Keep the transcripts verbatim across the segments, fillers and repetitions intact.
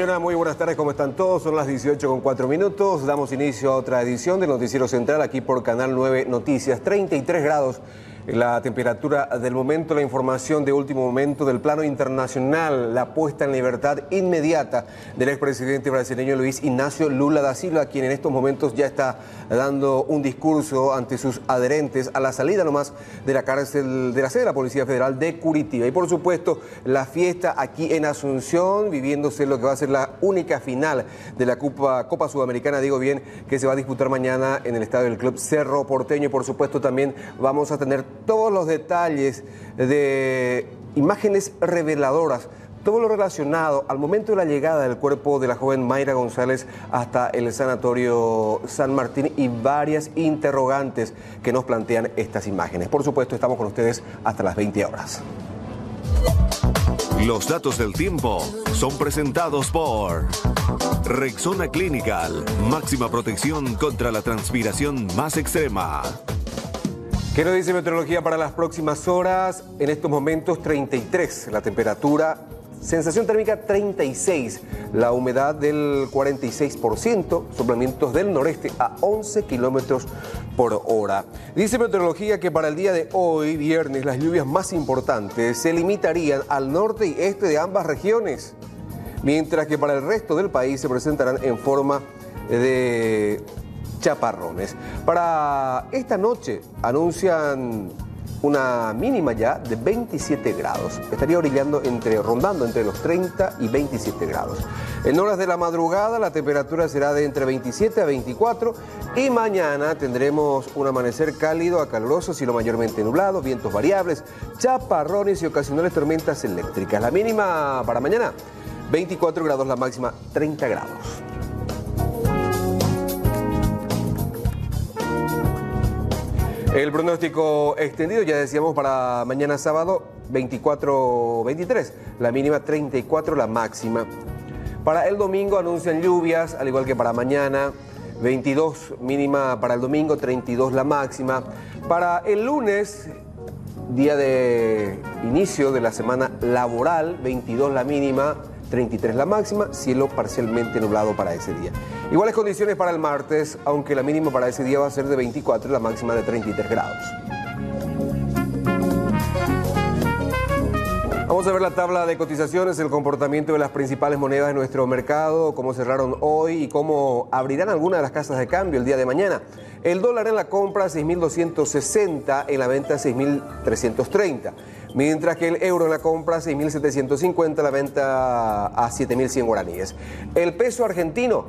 Bayona, muy buenas tardes, ¿cómo están todos? Son las dieciocho con cuatro minutos, damos inicio a otra edición del Noticiero Central aquí por Canal nueve Noticias. Treinta y tres grados la temperatura del momento. La información de último momento del plano internacional, la puesta en libertad inmediata del expresidente brasileño Luis Ignacio Lula da Silva, quien en estos momentos ya está dando un discurso ante sus adherentes a la salida nomás de la cárcel, de la sede de la Policía Federal de Curitiba. Y por supuesto, la fiesta aquí en Asunción, viviéndose lo que va a ser la única final de la Copa, Copa Sudamericana, digo bien, que se va a disputar mañana en el estadio del Club Cerro Porteño. Y por supuesto también vamos a tener todos los detalles de imágenes reveladoras, todo lo relacionado al momento de la llegada del cuerpo de la joven Mayra González hasta el Sanatorio San Martín y varias interrogantes que nos plantean estas imágenes. Por supuesto, estamos con ustedes hasta las veinte horas. Los datos del tiempo son presentados por Rexona Clinical, máxima protección contra la transpiración más extrema. ¿Qué nos dice Meteorología para las próximas horas? En estos momentos treinta y tres la temperatura, sensación térmica treinta y seis, la humedad del cuarenta y seis por ciento, soplamientos del noreste a once kilómetros por hora. Dice Meteorología que para el día de hoy, viernes, las lluvias más importantes se limitarían al norte y este de ambas regiones, mientras que para el resto del país se presentarán en forma de chaparrones. Para esta noche anuncian una mínima ya de veintisiete grados. Estaría orillando entre, rondando entre los treinta y veintisiete grados. En horas de la madrugada la temperatura será de entre veintisiete a veinticuatro y mañana tendremos un amanecer cálido a caluroso, cielo mayormente nublado, vientos variables, chaparrones y ocasionales tormentas eléctricas. La mínima para mañana veinticuatro grados, la máxima treinta grados. El pronóstico extendido, ya decíamos, para mañana sábado, veinticuatro veintitrés, la mínima treinta y cuatro, la máxima. Para el domingo anuncian lluvias, al igual que para mañana, veintidós mínima para el domingo, treinta y dos la máxima. Para el lunes, día de inicio de la semana laboral, veintidós la mínima, treinta y tres la máxima, cielo parcialmente nublado para ese día. Iguales condiciones para el martes, aunque la mínima para ese día va a ser de veinticuatro, la máxima de treinta y tres grados. Vamos a ver la tabla de cotizaciones, el comportamiento de las principales monedas de nuestro mercado, cómo cerraron hoy y cómo abrirán algunas de las casas de cambio el día de mañana. El dólar en la compra seis mil doscientos sesenta, en la venta seis mil trescientos treinta. Mientras que el euro en la compra seis mil setecientos cincuenta, la venta a siete mil cien guaraníes. El peso argentino,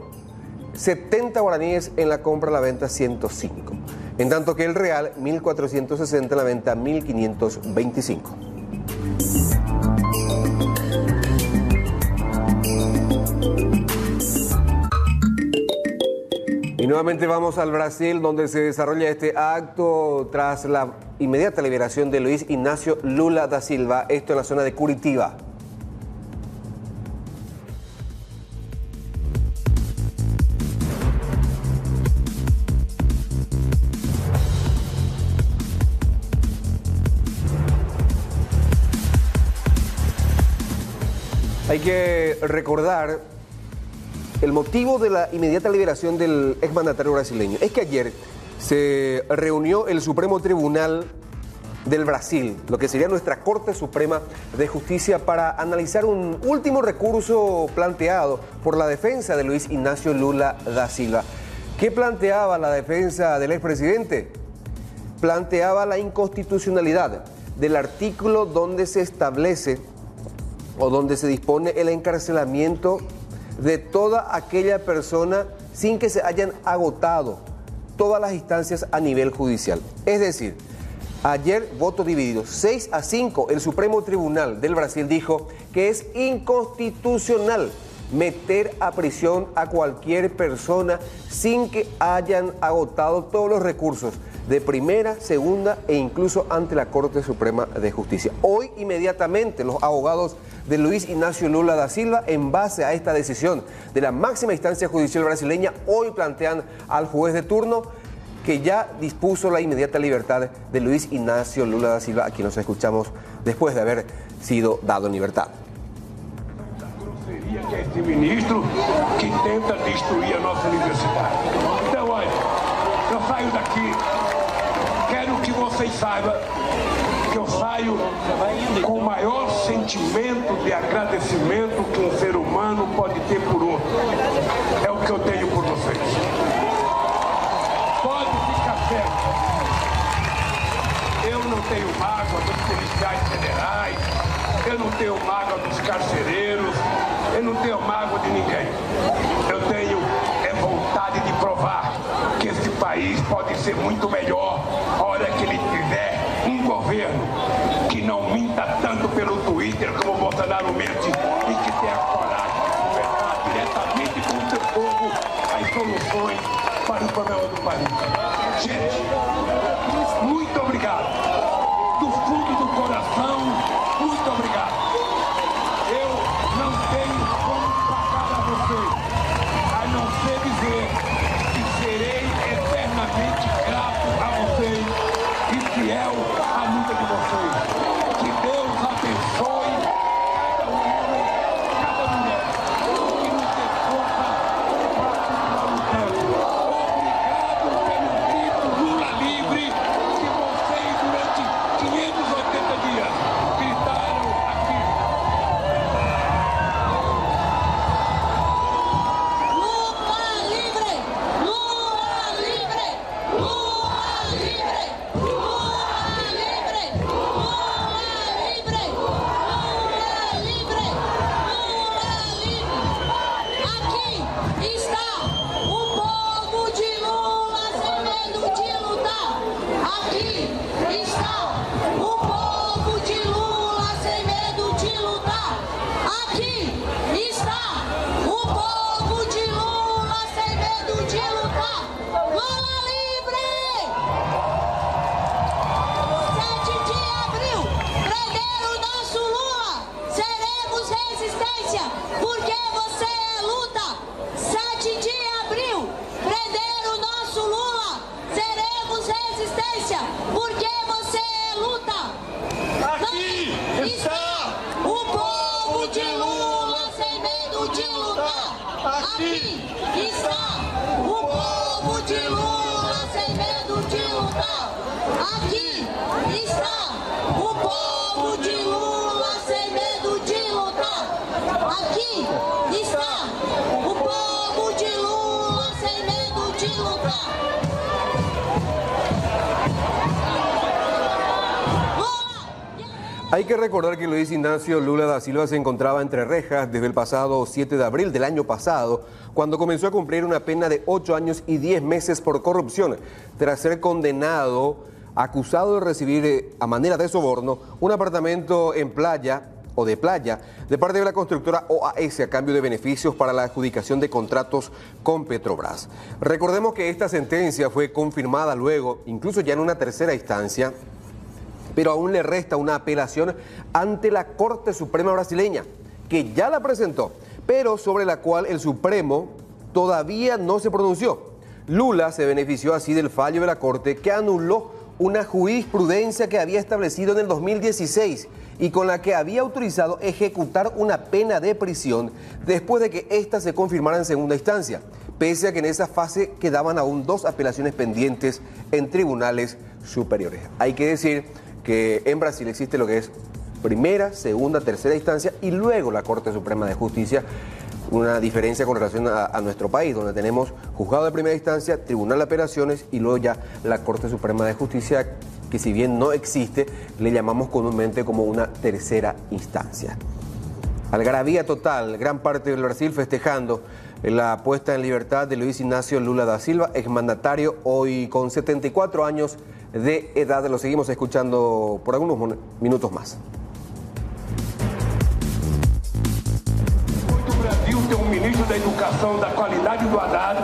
setenta guaraníes en la compra, la venta ciento cinco. En tanto que el real, mil cuatrocientos sesenta, la venta mil quinientos veinticinco. Y nuevamente vamos al Brasil, donde se desarrolla este acto tras la inmediata liberación de Luis Ignacio Lula da Silva, esto en la zona de Curitiba. Hay que recordar el motivo de la inmediata liberación del exmandatario brasileño. Es que ayer se reunió el Supremo Tribunal del Brasil, lo que sería nuestra Corte Suprema de Justicia, para analizar un último recurso planteado por la defensa de Luis Ignacio Lula da Silva. ¿Qué planteaba la defensa del expresidente? Planteaba la inconstitucionalidad del artículo donde se establece o donde se dispone el encarcelamiento de toda aquella persona sin que se hayan agotado todas las instancias a nivel judicial. Es decir, ayer voto dividido, seis a cinco, el Supremo Tribunal del Brasil dijo que es inconstitucional meter a prisión a cualquier persona sin que hayan agotado todos los recursos de primera, segunda e incluso ante la Corte Suprema de Justicia. Hoy inmediatamente los abogados de Luis Ignacio Lula da Silva, en base a esta decisión de la máxima instancia judicial brasileña, hoy plantean al juez de turno que ya dispuso la inmediata libertad de Luis Ignacio Lula da Silva, a quien nos escuchamos después de haber sido dado en libertad. deste ministro que tenta destruir a nossa universidade. Então, olha, eu saio daqui, quero que vocês saibam que eu saio com o maior sentimento de agradecimento que um ser humano pode ter por outro. É o que eu tenho por vocês. Pode ficar certo. Eu não tenho mágoa dos policiais federais, eu não tenho mágoa dos carcereiros, eu não tenho mágoa de ninguém. Eu tenho é vontade de provar que esse país pode ser muito melhor a hora que ele tiver um governo que não minta tanto pelo Twitter como Bolsonaro mente e que tenha coragem de conversar diretamente com o seu povo as soluções para o problema do país. Gente, muito obrigado. Do fundo do coração, muito obrigado. Eu não tenho como pagar a vocês, a não ser dizer que serei eternamente grato a vocês e fiel à luta de vocês. Que Deus abençoe cada homem, cada mulher, que nos dê força para continuar lutando. Obrigado pelo grito Lula livre que vocês durante quinhentos e oitenta dias gritaram aqui. Lula livre! Lula livre! Lula livre! Lula livre! Lula livre! Lula livre! Lula livre! Aqui está o povo de Lula sem medo de lutar. Aqui está o povo de Lula sem medo de lutar. Aqui está o povo de Lula sem medo de lutar. Lula livre! sete de abril, prenderam nosso Lula. Seremos resistência, porque você é luta. sete de abril, prenderam nosso Lula. Seremos resistência, porque você é luta. Aqui está o povo de Lula sem medo de lutar. Aqui está o povo de Lula sem medo de lutar. Aqui está o povo de Lula sem medo de lutar. Aqui está o povo de Lula sem medo de lutar. Hay que recordar que Luis Ignacio Lula da Silva se encontraba entre rejas desde el pasado siete de abril del año pasado, cuando comenzó a cumplir una pena de ocho años y diez meses por corrupción, tras ser condenado, acusado de recibir a manera de soborno un apartamento en playa o de playa de parte de la constructora O A S a cambio de beneficios para la adjudicación de contratos con Petrobras. Recordemos que esta sentencia fue confirmada luego, incluso ya en una tercera instancia, pero aún le resta una apelación ante la Corte Suprema brasileña, que ya la presentó, pero sobre la cual el Supremo todavía no se pronunció. Lula se benefició así del fallo de la Corte, que anuló una jurisprudencia que había establecido en el dos mil dieciséis y con la que había autorizado ejecutar una pena de prisión después de que ésta se confirmara en segunda instancia, pese a que en esa fase quedaban aún dos apelaciones pendientes en tribunales superiores. Hay que decir que en Brasil existe lo que es primera, segunda, tercera instancia y luego la Corte Suprema de Justicia, una diferencia con relación a, a nuestro país, donde tenemos juzgado de primera instancia, tribunal de apelaciones y luego ya la Corte Suprema de Justicia, que si bien no existe, le llamamos comúnmente como una tercera instancia. Algarabía total, gran parte del Brasil festejando la puesta en libertad de Luis Ignacio Lula da Silva, exmandatario hoy con setenta y cuatro años de edad. Lo seguimos escuchando por algunos minutos más. Hoy el Brasil tiene un ministro de Educación de la calidad y do Haddad.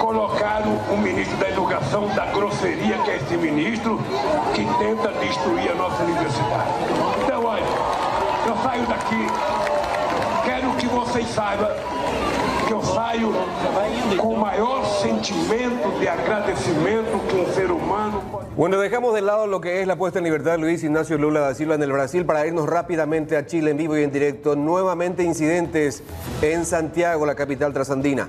Colocaron un ministro de Educación de la grosería que es este ministro que tenta destruir a nuestra universidad. Entonces, olha, yo salgo de aquí, quiero que vocês saibam que eu saio con el mayor sentimiento de agradecimiento que un ser humano puede... Bueno, dejamos de lado lo que es la puesta en libertad de Luis Ignacio Lula da Silva en el Brasil para irnos rápidamente a Chile en vivo y en directo. Nuevamente incidentes en Santiago, la capital trasandina.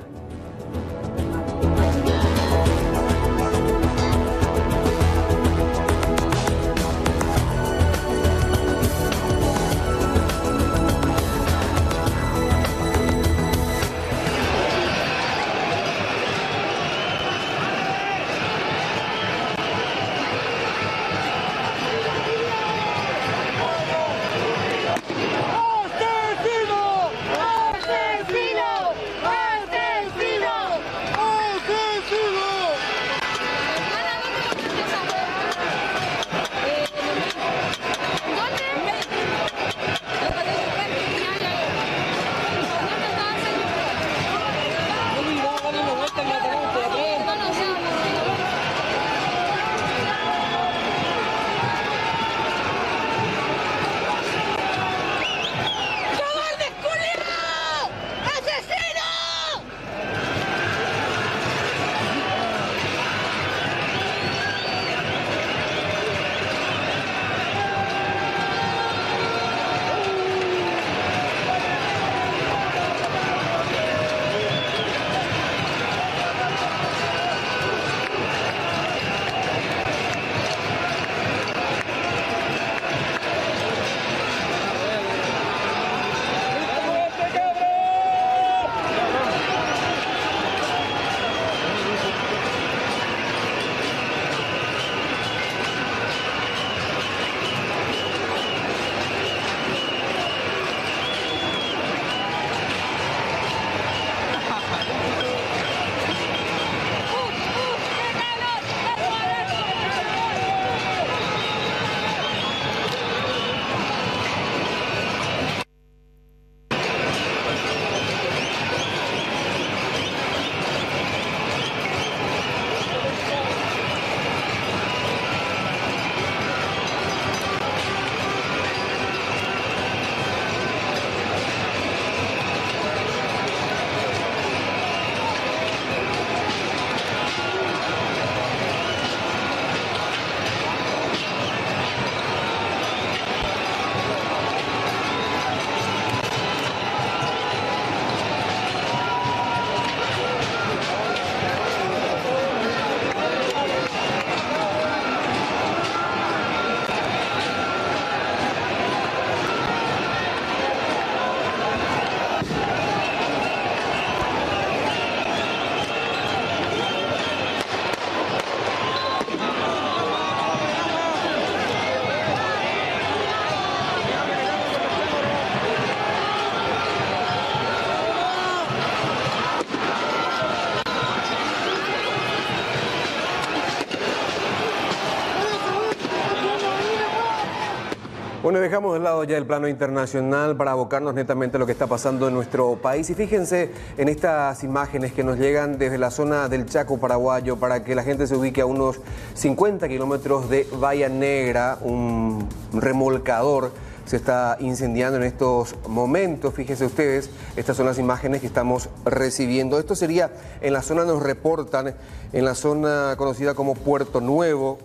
Bueno, dejamos de lado ya el plano internacional para abocarnos netamente a lo que está pasando en nuestro país. Y fíjense en estas imágenes que nos llegan desde la zona del Chaco paraguayo para que la gente se ubique a unos cincuenta kilómetros de Bahía Negra. Un remolcador se está incendiando en estos momentos. Fíjense ustedes, estas son las imágenes que estamos recibiendo. Esto sería en la zona, nos reportan, en la zona conocida como Puerto Nuevo.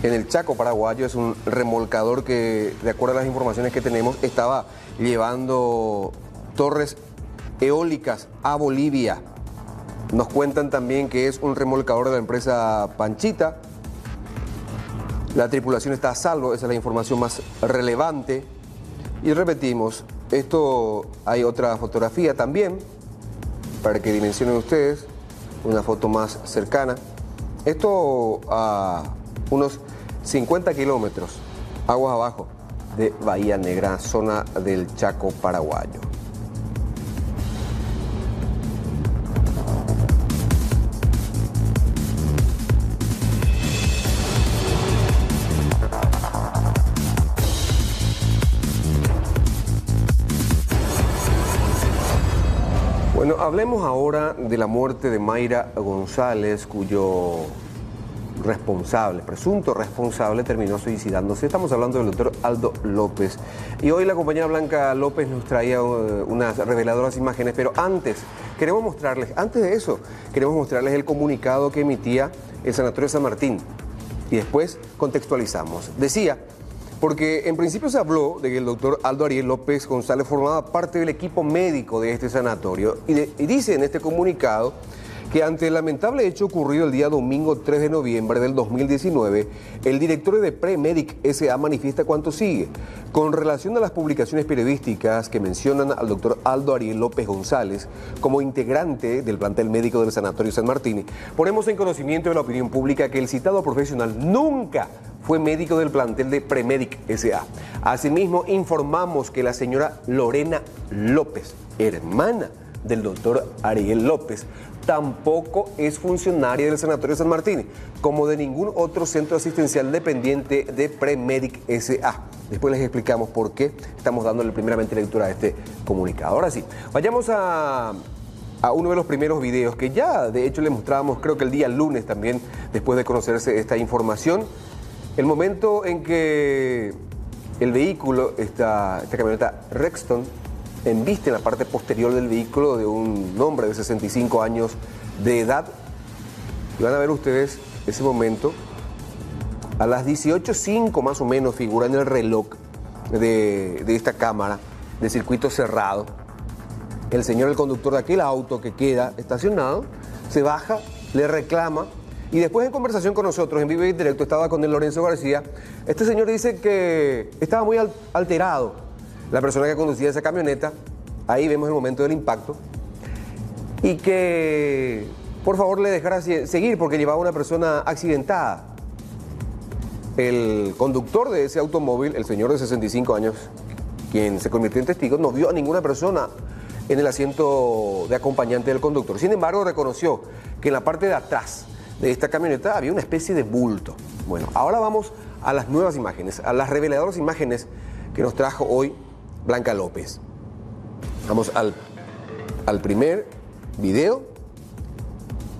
En el Chaco paraguayo es un remolcador que, de acuerdo a las informaciones que tenemos, estaba llevando torres eólicas a Bolivia. Nos cuentan también que es un remolcador de la empresa Panchita. La tripulación está a salvo, esa es la información más relevante. Y repetimos, esto hay otra fotografía también, para que dimensionen ustedes, una foto más cercana. Esto a... Uh, unos cincuenta kilómetros, aguas abajo, de Bahía Negra, zona del Chaco paraguayo. Bueno, hablemos ahora de la muerte de Mayra González, cuyo... responsable, presunto responsable, terminó suicidándose. Estamos hablando del doctor Aldo López. Y hoy la compañera Blanca López nos traía unas reveladoras imágenes, pero antes, queremos mostrarles, antes de eso, queremos mostrarles el comunicado que emitía el Sanatorio San Martín. Y después contextualizamos. Decía, porque en principio se habló de que el doctor Aldo Ariel López González formaba parte del equipo médico de este sanatorio. Y, de, y dice en este comunicado que ante el lamentable hecho ocurrido el día domingo tres de noviembre del dos mil diecinueve, el directorio de Premedic S A manifiesta cuanto sigue. Con relación a las publicaciones periodísticas que mencionan al doctor Aldo Ariel López González como integrante del plantel médico del Sanatorio San Martín, ponemos en conocimiento de la opinión pública que el citado profesional nunca fue médico del plantel de Premedic S A Asimismo, informamos que la señora Lorena López, hermana del doctor Ariel López, tampoco es funcionaria del Sanatorio San Martín, como de ningún otro centro asistencial dependiente de Premedic S A Después les explicamos por qué estamos dándole primeramente lectura a este comunicado. Ahora sí, vayamos a, a uno de los primeros videos que ya de hecho le mostrábamos, creo que el día lunes también, después de conocerse esta información, el momento en que el vehículo, esta, esta camioneta Rexton, embiste en la parte posterior del vehículo de un hombre de sesenta y cinco años de edad. Y van a ver ustedes ese momento. A las dieciocho cero cinco más o menos figura en el reloj de, de esta cámara de circuito cerrado. El señor, el conductor de aquel auto que queda estacionado, se baja, le reclama. Y después, en conversación con nosotros, en vivo y directo, estaba con el Lorenzo García. Este señor dice que estaba muy alterado, la persona que conducía esa camioneta. Ahí vemos el momento del impacto. Y que, por favor, le dejara seguir porque llevaba una persona accidentada. El conductor de ese automóvil, el señor de sesenta y cinco años, quien se convirtió en testigo, no vio a ninguna persona en el asiento de acompañante del conductor. Sin embargo, reconoció que en la parte de atrás de esta camioneta había una especie de bulto. Bueno, ahora vamos a las nuevas imágenes, a las reveladoras imágenes que nos trajo hoy Blanca López. Vamos al, al primer video.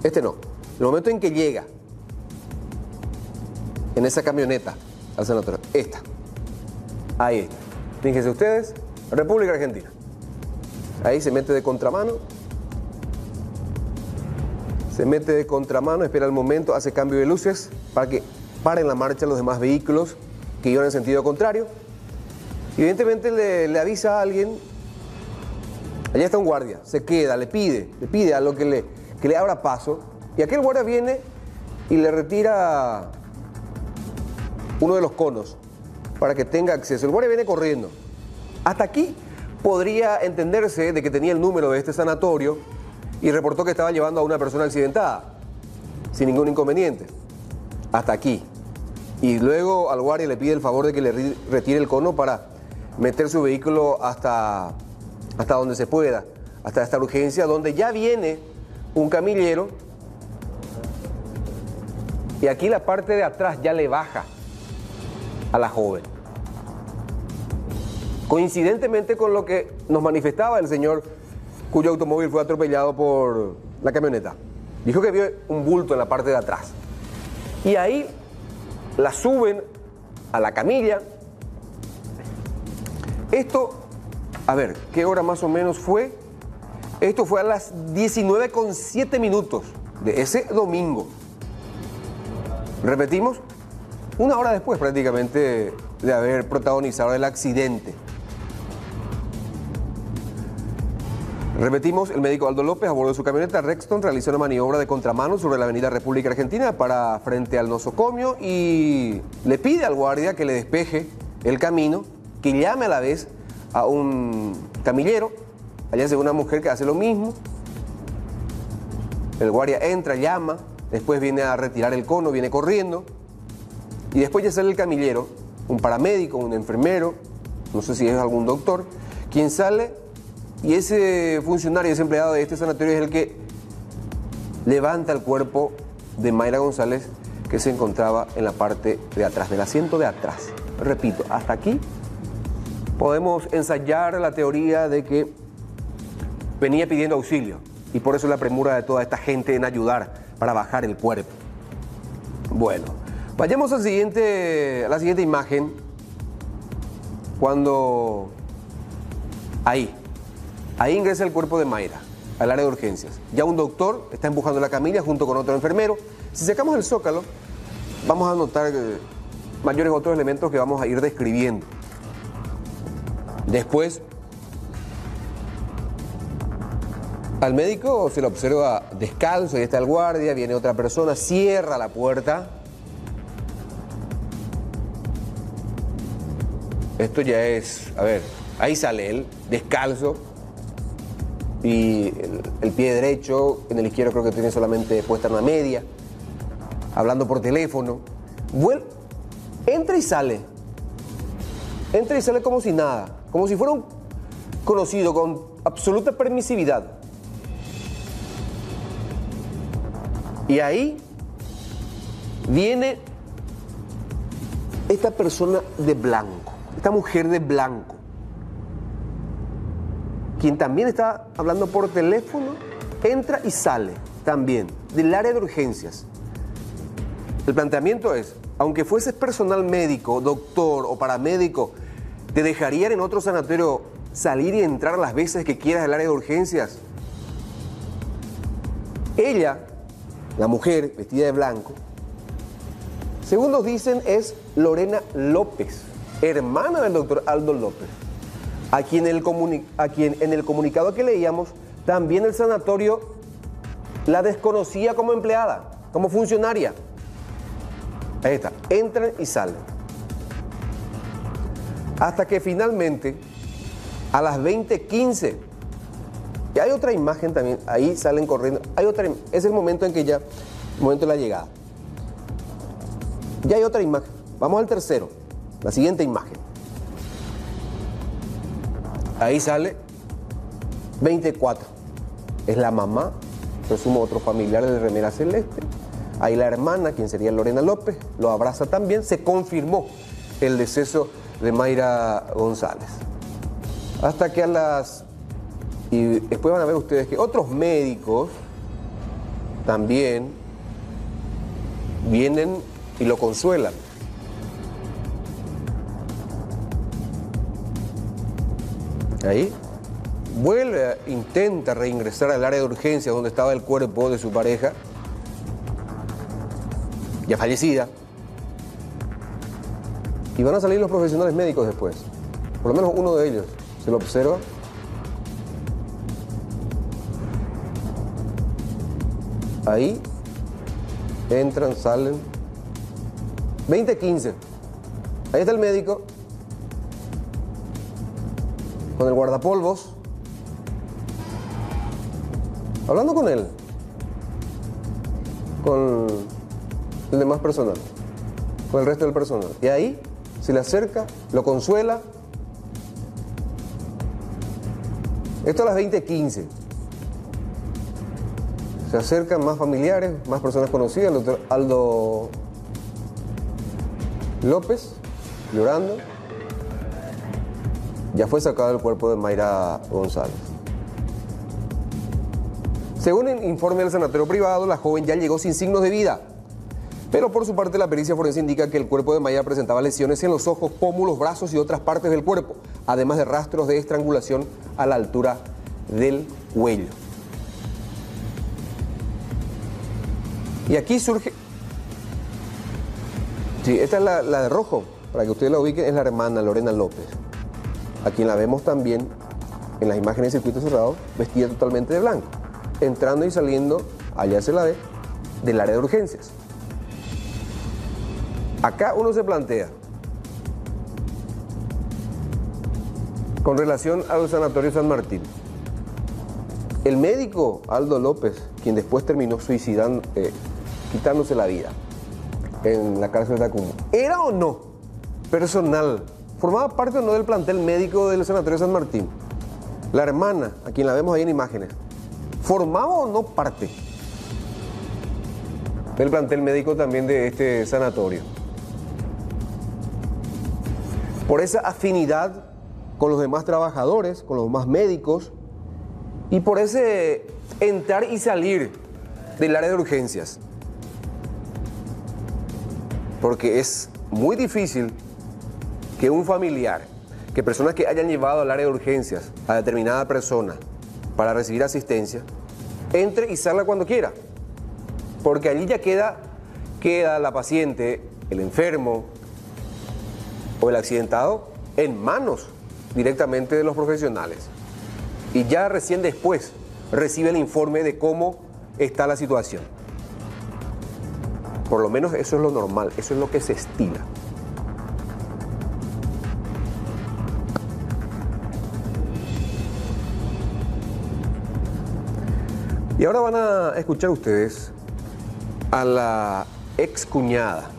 Este no, el momento en que llega en esa camioneta al sanatorio. Esta, ahí está. Fíjense ustedes, República Argentina. Ahí se mete de contramano. Se mete de contramano, espera el momento, hace cambio de luces para que paren la marcha los demás vehículos que iban en sentido contrario. Evidentemente le, le avisa a alguien, allá está un guardia, se queda, le pide, le pide a lo que le, que le abra paso. Y aquel guardia viene y le retira uno de los conos para que tenga acceso. El guardia viene corriendo. Hasta aquí podría entenderse de que tenía el número de este sanatorio y reportó que estaba llevando a una persona accidentada, sin ningún inconveniente. Hasta aquí. Y luego al guardia le pide el favor de que le retire el cono para meter su vehículo hasta, hasta donde se pueda, hasta esta urgencia, donde ya viene un camillero. Y aquí la parte de atrás ya le baja a la joven. Coincidentemente con lo que nos manifestaba el señor cuyo automóvil fue atropellado por la camioneta. Dijo que vio un bulto en la parte de atrás. Y ahí la suben a la camilla. Esto, a ver, ¿qué hora más o menos fue? Esto fue a las diecinueve con siete minutos de ese domingo. Repetimos, una hora después prácticamente de haber protagonizado el accidente. Repetimos, el médico Aldo López, a bordo de su camioneta Rexton, realizó una maniobra de contramano sobre la avenida República Argentina para frente al nosocomio y le pide al guardia que le despeje el camino, que llame a la vez a un camillero. Allá se ve una mujer que hace lo mismo. El guardia entra, llama, después viene a retirar el cono, viene corriendo. Y después ya sale el camillero, un paramédico, un enfermero, no sé si es algún doctor, quien sale. Y ese funcionario, ese empleado de este sanatorio es el que levanta el cuerpo de Mayra González, que se encontraba en la parte de atrás, del asiento de atrás. Repito, hasta aquí podemos ensayar la teoría de que venía pidiendo auxilio y por eso la premura de toda esta gente en ayudar para bajar el cuerpo. Bueno, vayamos al siguiente, a la siguiente imagen. Cuando ahí, ahí ingresa el cuerpo de Mayra al área de urgencias. Ya un doctor está empujando la camilla junto con otro enfermero. Si sacamos el zócalo, vamos a notar mayores otros elementos que vamos a ir describiendo. Después, al médico se lo observa descalzo, ahí está el guardia, viene otra persona, cierra la puerta. Esto ya es, a ver, ahí sale él, descalzo, y el, el pie derecho, en el izquierdo creo que tiene solamente puesta una media, hablando por teléfono. Vuelve, entra y sale, entra y sale como si nada, como si fuera un conocido, con absoluta permisividad. Y ahí viene esta persona de blanco, esta mujer de blanco, quien también está hablando por teléfono, entra y sale también del área de urgencias. El planteamiento es, aunque fueses personal médico, doctor o paramédico, ¿te dejarían en otro sanatorio salir y entrar las veces que quieras al área de urgencias? Ella, la mujer vestida de blanco, según nos dicen, es Lorena López, hermana del doctor Aldo López, a quien, el a quien en el comunicado que leíamos, también el sanatorio la desconocía como empleada, como funcionaria. Ahí está, entran y salen. Hasta que finalmente, a las veinte quince, y hay otra imagen también, ahí salen corriendo, hay otra, es el momento en que ya, el momento de la llegada. Ya hay otra imagen, vamos al tercero, la siguiente imagen. Ahí sale veinticuatro, es la mamá, presumo otro familiar de remera celeste. Ahí la hermana, quien sería Lorena López, lo abraza también. Se confirmó el deceso de Mayra González. Hasta que a las... Y después van a ver ustedes que otros médicos también vienen y lo consuelan. Ahí vuelve, intenta reingresar al área de urgencias donde estaba el cuerpo de su pareja, ya fallecida, y van a salir los profesionales médicos después, por lo menos uno de ellos, se lo observa. Ahí entran, salen, veinte quince, ahí está el médico, con el guardapolvos, hablando con él, con... el demás personal, con el resto del personal. Y ahí se le acerca, lo consuela. Esto a las veinte quince. Se acercan más familiares, más personas conocidas, el doctor Aldo López, llorando. Ya fue sacado el cuerpo de Mayra González. Según el informe del sanatorio privado, la joven ya llegó sin signos de vida. Pero por su parte la pericia forense indica que el cuerpo de Mayra presentaba lesiones en los ojos, pómulos, brazos y otras partes del cuerpo, además de rastros de estrangulación a la altura del cuello. Y aquí surge... Sí, esta es la, la de rojo, para que ustedes la ubiquen, es la hermana Lorena López, a quien la vemos también en las imágenes de circuito cerrado, vestida totalmente de blanco, entrando y saliendo, allá se la ve, del área de urgencias. Acá uno se plantea, con relación al Sanatorio San Martín, el médico Aldo López, quien después terminó suicidando, eh, quitándose la vida en la cárcel de Tacumo, ¿era o no personal? ¿Formaba parte o no del plantel médico del Sanatorio San Martín? La hermana, a quien la vemos ahí en imágenes, ¿formaba o no parte del plantel médico también de este sanatorio? Por esa afinidad con los demás trabajadores, con los demás médicos, y por ese entrar y salir del área de urgencias. porque es muy difícil que un familiar, que personas que hayan llevado al área de urgencias a determinada persona para recibir asistencia, entre y salga cuando quiera, porque allí ya queda, queda la paciente, el enfermo o el accidentado en manos directamente de los profesionales. Y ya recién después recibe el informe de cómo está la situación. Por lo menos eso es lo normal, eso es lo que se estila. Y ahora van a escuchar ustedes a la excuñada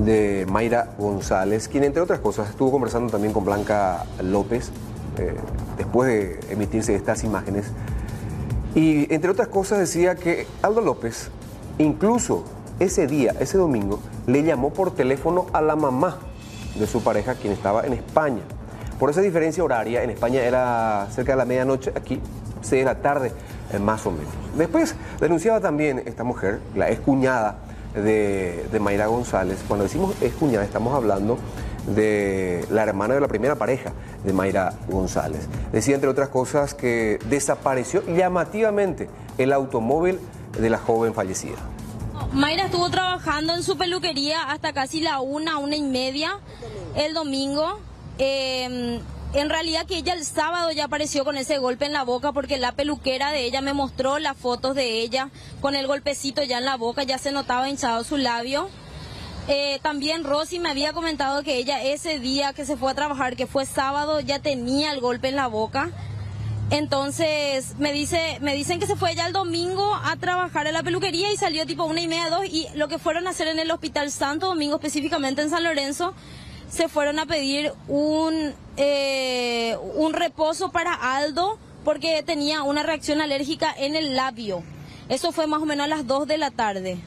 de Mayra González, quien entre otras cosas estuvo conversando también con Blanca López eh, después de emitirse estas imágenes, y entre otras cosas decía que Aldo López incluso ese día, ese domingo, le llamó por teléfono a la mamá de su pareja, quien estaba en España. Por esa diferencia horaria, en España era cerca de la medianoche, aquí seis de la tarde, más o menos. Después denunciaba también esta mujer, la excuñada de, de Mayra González. Cuando decimos excuñada estamos hablando de la hermana de la primera pareja de Mayra González. Decía, entre otras cosas, que desapareció llamativamente el automóvil de la joven fallecida. Mayra estuvo trabajando en su peluquería hasta casi la una, una y media el domingo. Eh, En realidad que ella el sábado ya apareció con ese golpe en la boca, porque la peluquera de ella me mostró las fotos de ella con el golpecito ya en la boca, ya se notaba hinchado su labio. Eh, también Rosy me había comentado que ella ese día que se fue a trabajar, que fue sábado, ya tenía el golpe en la boca. Entonces me dice, me dicen que se fue ella el domingo a trabajar a la peluquería y salió tipo una y media, dos, y lo que fueron a hacer en el Hospital Santo Domingo, específicamente en San Lorenzo, se fueron a pedir un, eh, un reposo para Aldo porque tenía una reacción alérgica en el labio. Eso fue más o menos a las dos de la tarde.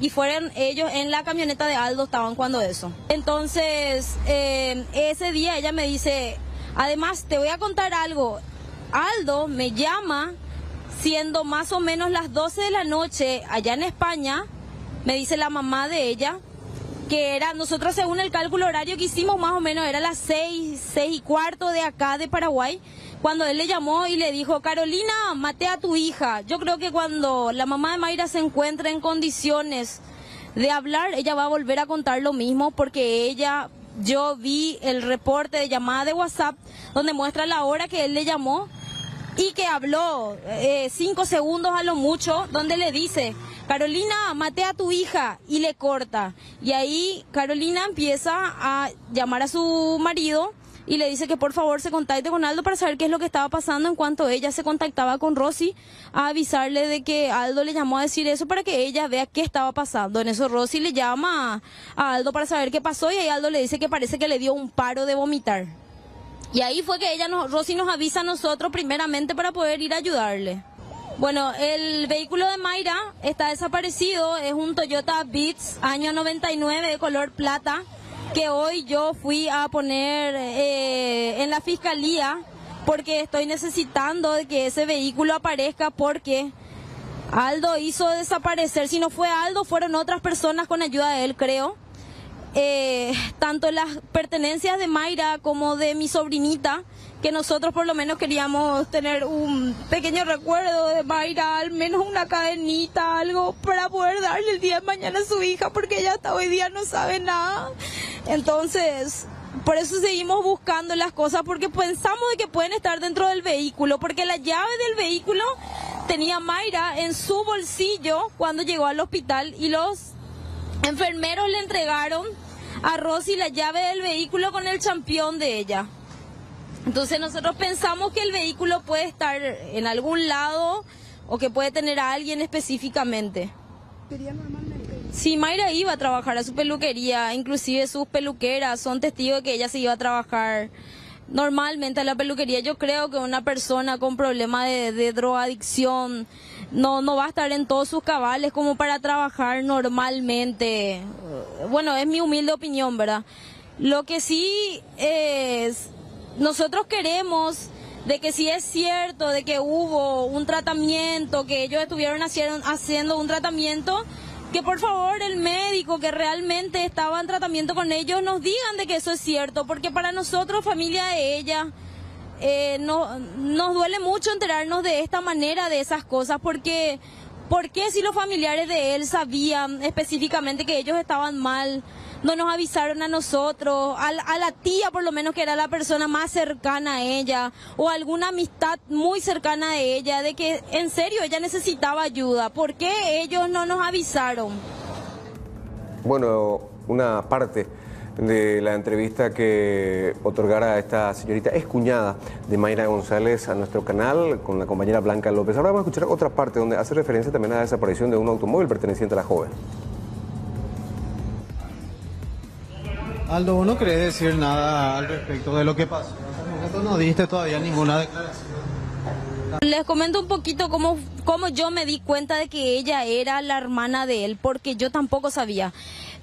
Y fueron ellos en la camioneta de Aldo, estaban cuando eso. Entonces, eh, ese día ella me dice, además te voy a contar algo. Aldo me llama siendo más o menos las doce de la noche allá en España, me dice la mamá de ella, que era, nosotros según el cálculo horario que hicimos más o menos era las seis, seis y cuarto de acá de Paraguay, cuando él le llamó y le dijo, Carolina, maté a tu hija. Yo creo que cuando la mamá de Mayra se encuentre en condiciones de hablar, ella va a volver a contar lo mismo, porque ella, yo vi el reporte de llamada de WhatsApp donde muestra la hora que él le llamó y que habló eh, cinco segundos a lo mucho, donde le dice, Carolina, maté a tu hija, y le corta. Y ahí Carolina empieza a llamar a su marido y le dice que por favor se contacte con Aldo para saber qué es lo que estaba pasando, en cuanto ella se contactaba con Rosy a avisarle de que Aldo le llamó a decir eso para que ella vea qué estaba pasando. En eso Rosy le llama a Aldo para saber qué pasó, y ahí Aldo le dice que parece que le dio un paro de vomitar. Y ahí fue que ella nos, Rosy nos avisa a nosotros primeramente para poder ir a ayudarle. Bueno, el vehículo de Mayra está desaparecido, es un Toyota Beats año noventa y nueve de color plata, que hoy yo fui a poner eh, en la fiscalía porque estoy necesitando de que ese vehículo aparezca, porque Aldo hizo desaparecer, si no fue Aldo, fueron otras personas con ayuda de él, creo. Eh, tanto las pertenencias de Mayra como de mi sobrinita, que nosotros por lo menos queríamos tener un pequeño recuerdo de Mayra, al menos una cadenita, algo para poder darle el día de mañana a su hija, porque ella hasta hoy día no sabe nada. Entonces, por eso seguimos buscando las cosas, porque pensamos de que pueden estar dentro del vehículo, porque la llave del vehículo tenía Mayra en su bolsillo cuando llegó al hospital, y los enfermeros le entregaron a Rosy la llave del vehículo con el champión de ella. Entonces nosotros pensamos que el vehículo puede estar en algún lado o que puede tener a alguien específicamente. Sí, Mayra iba a trabajar a su peluquería, inclusive sus peluqueras son testigos de que ella se iba a trabajar normalmente a la peluquería. Yo creo que una persona con problemas de, de drogadicción No, no va a estar en todos sus cabales como para trabajar normalmente. Bueno, es mi humilde opinión, ¿verdad? Lo que sí es, nosotros queremos de que si es cierto de que hubo un tratamiento, que ellos estuvieron haciendo, haciendo un tratamiento, que por favor el médico que realmente estaba en tratamiento con ellos nos digan de que eso es cierto, porque para nosotros, familia de ella, eh, no, nos duele mucho enterarnos de esta manera de esas cosas, porque ¿por qué si los familiares de él sabían específicamente que ellos estaban mal, no nos avisaron a nosotros, a, a la tía por lo menos que era la persona más cercana a ella, o alguna amistad muy cercana a ella, de que en serio ella necesitaba ayuda? ¿Por qué ellos no nos avisaron? Bueno, una parte de la entrevista que otorgara a esta señorita, es cuñada de Mayra González, a nuestro canal, con la compañera Blanca López. Ahora vamos a escuchar otra parte donde hace referencia también a la desaparición de un automóvil perteneciente a la joven. Aldo, ¿vos no querés decir nada al respecto de lo que pasó? Nosotros no diste todavía ninguna declaración. Les comento un poquito cómo, cómo yo me di cuenta de que ella era la hermana de él, porque yo tampoco sabía.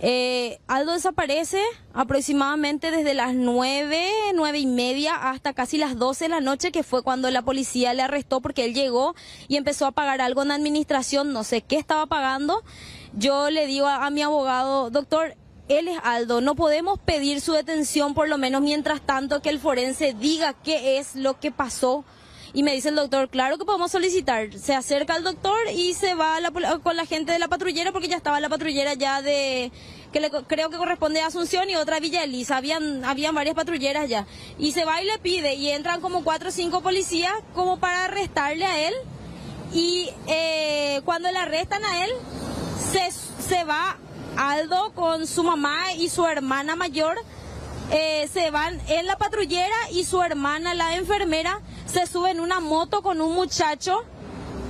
Eh, Aldo desaparece aproximadamente desde las nueve, nueve y media hasta casi las doce de la noche, que fue cuando la policía le arrestó porque él llegó y empezó a pagar algo en la administración, no sé qué estaba pagando. Yo le digo a, a mi abogado, doctor, él es Aldo, no podemos pedir su detención por lo menos mientras tanto que el forense diga qué es lo que pasó. Y me dice el doctor, claro que podemos solicitar. Se acerca al doctor y se va a la, con la gente de la patrullera, porque ya estaba la patrullera ya de, que le, creo que corresponde a Asunción y otra a Villa Elisa, habían, habían varias patrulleras ya. Y se va y le pide, y entran como cuatro o cinco policías como para arrestarle a él. Y eh, cuando le arrestan a él, se, se va Aldo con su mamá y su hermana mayor. Eh, se van en la patrullera y su hermana, la enfermera, se sube en una moto con un muchacho,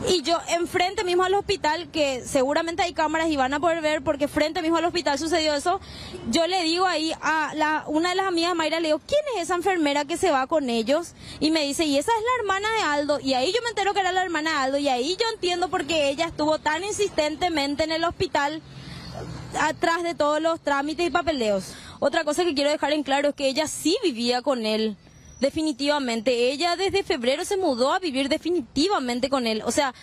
y yo enfrente mismo al hospital, que seguramente hay cámaras y van a poder ver porque frente mismo al hospital sucedió eso, yo le digo ahí a la, una de las amigas de Mayra, le digo, ¿quién es esa enfermera que se va con ellos? Y me dice, y esa es la hermana de Aldo, y ahí yo me entero que era la hermana de Aldo, y ahí yo entiendo por qué ella estuvo tan insistentemente en el hospital atrás de todos los trámites y papeleos. Otra cosa que quiero dejar en claro es que ella sí vivía con él, definitivamente. Ella desde febrero se mudó a vivir definitivamente con él. O sea,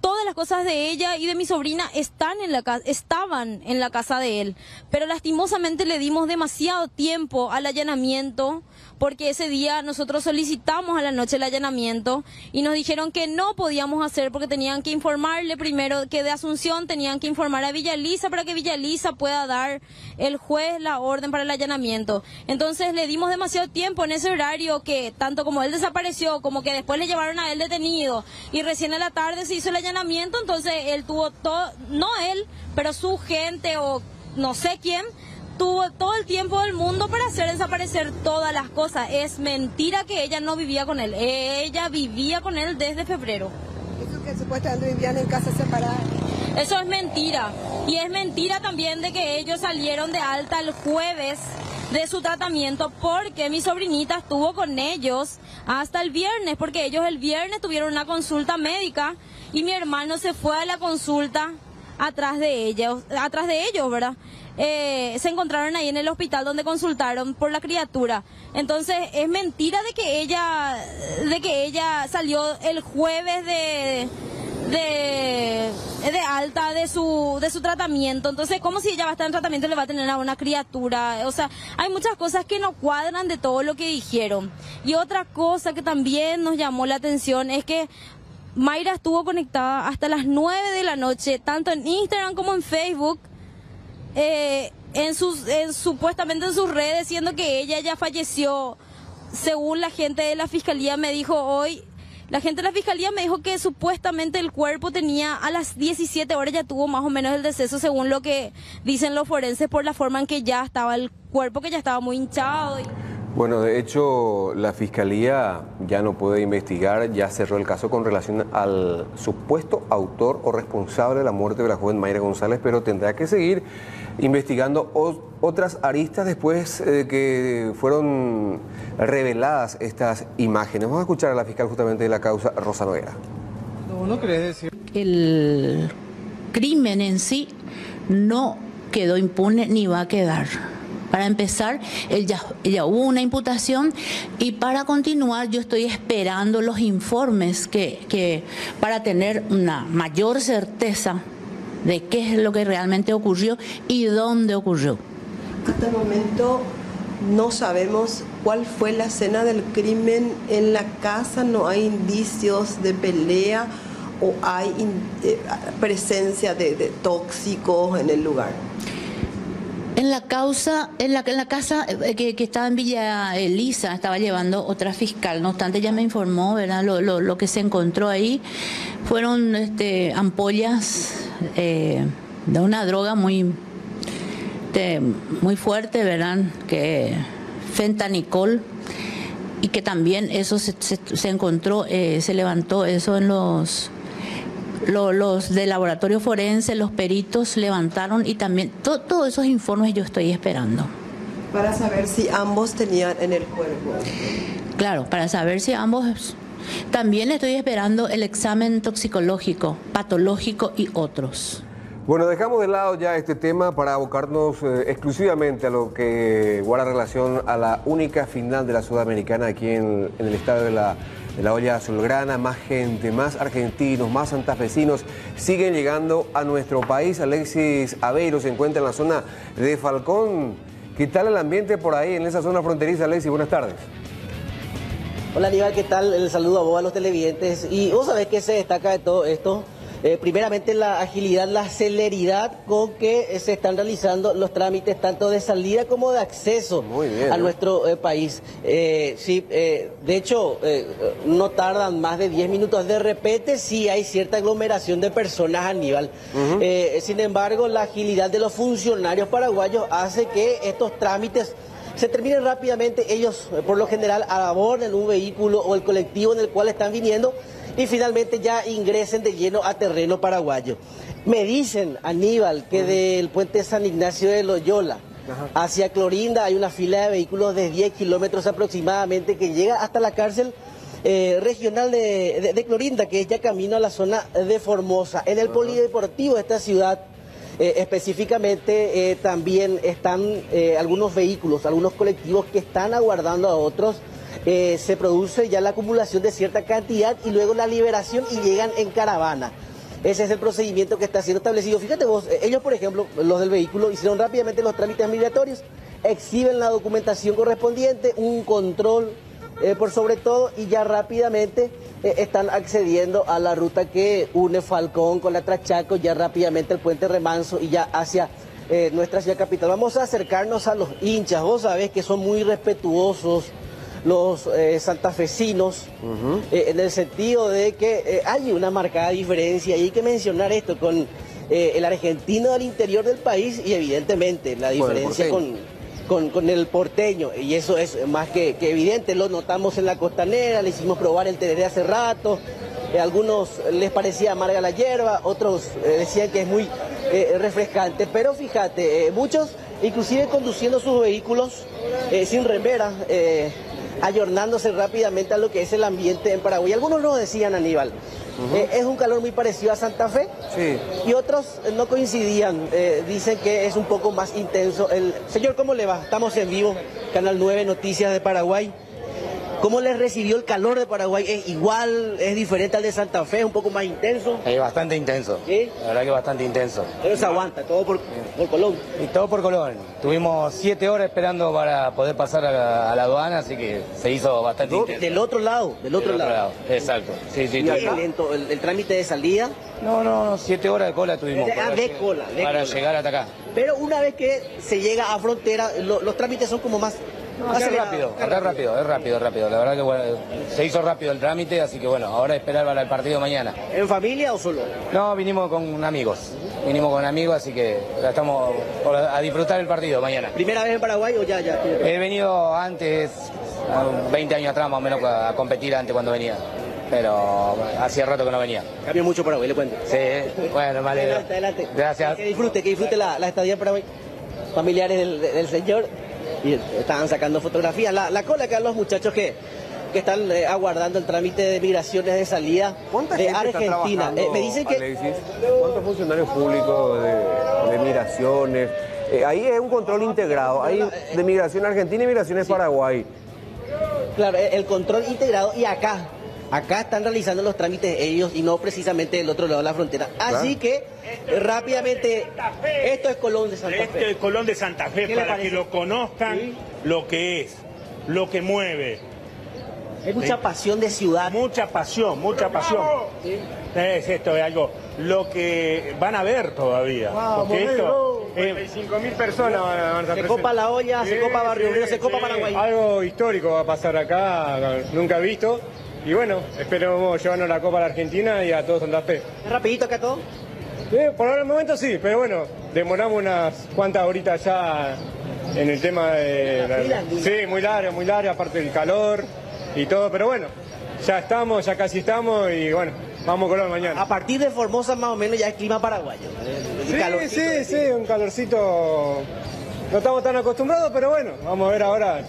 todas las cosas de ella y de mi sobrina están en la casa, estaban en la casa de él. Pero lastimosamente le dimos demasiado tiempo al allanamiento, porque ese día nosotros solicitamos a la noche el allanamiento y nos dijeron que no podíamos hacer porque tenían que informarle primero que de Asunción tenían que informar a Villa Elisa para que Villa Elisa pueda dar el juez la orden para el allanamiento. Entonces le dimos demasiado tiempo en ese horario, que tanto como él desapareció como que después le llevaron a él detenido y recién a la tarde se hizo el allanamiento, entonces él tuvo todo, no él, pero su gente o no sé quién, tuvo todo el tiempo del mundo para hacer desaparecer todas las cosas. Es mentira que ella no vivía con él. Ella vivía con él desde febrero. Eso que supuestamente vivían en casas separadas. Eso es mentira. Y es mentira también de que ellos salieron de alta el jueves de su tratamiento, porque mi sobrinita estuvo con ellos hasta el viernes, porque ellos el viernes tuvieron una consulta médica y mi hermano se fue a la consulta atrás de ellos, atrás de ellos, ¿verdad? Eh, se encontraron ahí en el hospital donde consultaron por la criatura. Entonces es mentira de que ella de que ella salió el jueves de de, de alta de su de su tratamiento. Entonces, como si ella va a estar en tratamiento, le va a tener a una criatura. O sea, hay muchas cosas que no cuadran de todo lo que dijeron. Y otra cosa que también nos llamó la atención es que Mayra estuvo conectada hasta las nueve de la noche, tanto en Instagram como en Facebook, Eh, en sus en, supuestamente en sus redes, diciendo que ella ya falleció. Según la gente de la fiscalía me dijo hoy, la gente de la fiscalía me dijo que supuestamente el cuerpo tenía a las diecisiete horas, ya tuvo más o menos el deceso, según lo que dicen los forenses, por la forma en que ya estaba el cuerpo, que ya estaba muy hinchado. Bueno, de hecho, la fiscalía ya no puede investigar, ya cerró el caso con relación al supuesto autor o responsable de la muerte de la joven Mayra González, pero tendrá que seguir investigando otras aristas después de que fueron reveladas estas imágenes. Vamos a escuchar a la fiscal justamente de la causa, Rosa Noguera. No, no querés decir. El crimen en sí no quedó impune ni va a quedar. Para empezar, ya, ya hubo una imputación, y para continuar yo estoy esperando los informes que, que para tener una mayor certeza de qué es lo que realmente ocurrió y dónde ocurrió. Hasta el momento no sabemos cuál fue la escena del crimen en la casa, no hay indicios de pelea o hay eh, presencia de, de tóxicos en el lugar. En la causa, en la, en la casa que, que estaba en Villa Elisa, estaba llevando otra fiscal, no obstante ella me informó, ¿verdad? Lo, lo, lo que se encontró ahí fueron este, ampollas eh, de una droga muy, este, muy fuerte, ¿verdad? Que fentanicol, y que también eso se, se, se encontró, eh, se levantó eso en los... Los, los de laboratorio forense, los peritos levantaron y también to, todos esos informes yo estoy esperando. Para saber si ambos tenían en el cuerpo. Claro, para saber si ambos... También estoy esperando el examen toxicológico, patológico y otros. Bueno, dejamos de lado ya este tema para abocarnos eh, exclusivamente a lo que guarda relación a la única final de la Sudamericana aquí en, en el estado de la... De la olla azulgrana, más gente, más argentinos, más santafesinos siguen llegando a nuestro país. Alexis Aveiro se encuentra en la zona de Falcón. ¿Qué tal el ambiente por ahí, en esa zona fronteriza, Alexis? Buenas tardes. Hola, Aníbal, ¿qué tal? El saludo a vos, a los televidentes. Y vos sabés qué se destaca de todo esto. Eh, primeramente la agilidad, la celeridad con que se están realizando los trámites tanto de salida como de acceso bien, a nuestro eh, país. Eh, sí, eh, de hecho, eh, no tardan más de diez minutos. De repente sí hay cierta aglomeración de personas, Aníbal. Uh-huh. eh, sin embargo, la agilidad de los funcionarios paraguayos hace que estos trámites se terminen rápidamente. Ellos, eh, por lo general, abordan un vehículo o el colectivo en el cual están viniendo y finalmente ya ingresen de lleno a terreno paraguayo. Me dicen, Aníbal, que uh-huh. del puente San Ignacio de Loyola uh-huh. hacia Clorinda hay una fila de vehículos de diez kilómetros aproximadamente que llega hasta la cárcel eh, regional de, de, de Clorinda, que es ya camino a la zona de Formosa. En el uh-huh. polideportivo de esta ciudad eh, específicamente eh, también están eh, algunos vehículos, algunos colectivos que están aguardando a otros. Eh, se produce ya la acumulación de cierta cantidad y luego la liberación y llegan en caravana. Ese es el procedimiento que está siendo establecido. Fíjate vos, ellos por ejemplo, los del vehículo, hicieron rápidamente los trámites migratorios, exhiben la documentación correspondiente, un control eh, por sobre todo y ya rápidamente eh, están accediendo a la ruta que une Falcón con la Trachaco, ya rápidamente el puente Remanso y ya hacia eh, nuestra ciudad capital. Vamos a acercarnos a los hinchas, vos sabés que son muy respetuosos los eh, santafesinos, uh-huh. eh, en el sentido de que eh, hay una marcada diferencia y hay que mencionar esto con eh, el argentino del interior del país y evidentemente la diferencia con, con, con el porteño, y eso es más que, que evidente, lo notamos en la costanera, le hicimos probar el tereré hace rato, eh, algunos les parecía amarga la hierba, otros eh, decían que es muy eh, refrescante, pero fíjate, eh, muchos inclusive conduciendo sus vehículos eh, sin remera, eh, ayornándose rápidamente a lo que es el ambiente en Paraguay. Algunos nos decían, Aníbal, uh-huh. eh, es un calor muy parecido a Santa Fe, sí. y otros no coincidían, eh, dicen que es un poco más intenso. El... Señor, ¿cómo le va? Estamos en vivo, Canal nueve Noticias de Paraguay. ¿Cómo les recibió el calor de Paraguay? ¿Es igual, es diferente al de Santa Fe, es un poco más intenso? Es bastante intenso, ¿sí? La verdad que bastante intenso. Pero se aguanta, todo por, por Colón. Y todo por Colón. Tuvimos siete horas esperando para poder pasar a la, a la aduana, así que se hizo bastante ¿Del intenso. Del otro lado, del otro, del otro lado. lado. Exacto. Sí, sí, ¿Y el, lento, el, el trámite de salida? No, no, no, siete horas de cola tuvimos. Ah, de cola. De para cola. Llegar hasta acá. Pero una vez que se llega a frontera, lo, los trámites son como más... No, acá es rápido, acá es rápido, es rápido, es rápido. La verdad que bueno, se hizo rápido el trámite, así que bueno, ahora esperar para el partido mañana. ¿En familia o solo? No, vinimos con amigos, vinimos con amigos, así que ya estamos a disfrutar el partido mañana. ¿Primera vez en Paraguay o ya? ya? He venido antes, veinte años atrás más o menos, a competir antes cuando venía. Pero hacía rato que no venía. Cambió mucho Paraguay, le cuento. Sí, bueno, vale. Adelante, adelante. Gracias. Que disfrute, que disfrute la, la estadía en Paraguay. Familiares del, del señor... Y estaban sacando fotografías. La, la cola acá, los muchachos que, que están eh, aguardando el trámite de migraciones de salida de Argentina. Eh, me dicen que... Alexis, ¿cuántos funcionarios públicos de, de migraciones? Eh, ahí es un control integrado. Hay de migración argentina y migraciones sí. Paraguay. Claro, el control integrado y acá. Acá están realizando los trámites ellos y no precisamente del otro lado de la frontera. Así que rápidamente, esto es Colón de Santa Fe. Esto es Colón de Santa Fe, para que lo conozcan, ¿sí?, lo que es, lo que mueve. Es mucha pasión de ciudad. Mucha pasión, mucha pasión. ¿Sí? Es esto, es algo, lo que van a ver todavía. Wow, porque esto, veinticinco mil personas van a estar presentes. Se copa La Olla, sí, se copa Barrio Obrero, sí, se copa sí. Paraguay. Algo histórico va a pasar acá, nunca visto. Y bueno, esperemos llevarnos la Copa a la Argentina y a todo Santa Fe. ¿Es rapidito acá todo? Eh, por ahora el momento sí, pero bueno, demoramos unas cuantas horitas ya en el tema de... La, la, sí, muy larga, muy larga, aparte del calor y todo, pero bueno, ya estamos, ya casi estamos y bueno, vamos con la mañana. A partir de Formosa más o menos ya es clima paraguayo. El, el calorcito, sí, sí, sí, un calorcito, no estamos tan acostumbrados, pero bueno, vamos a ver ahora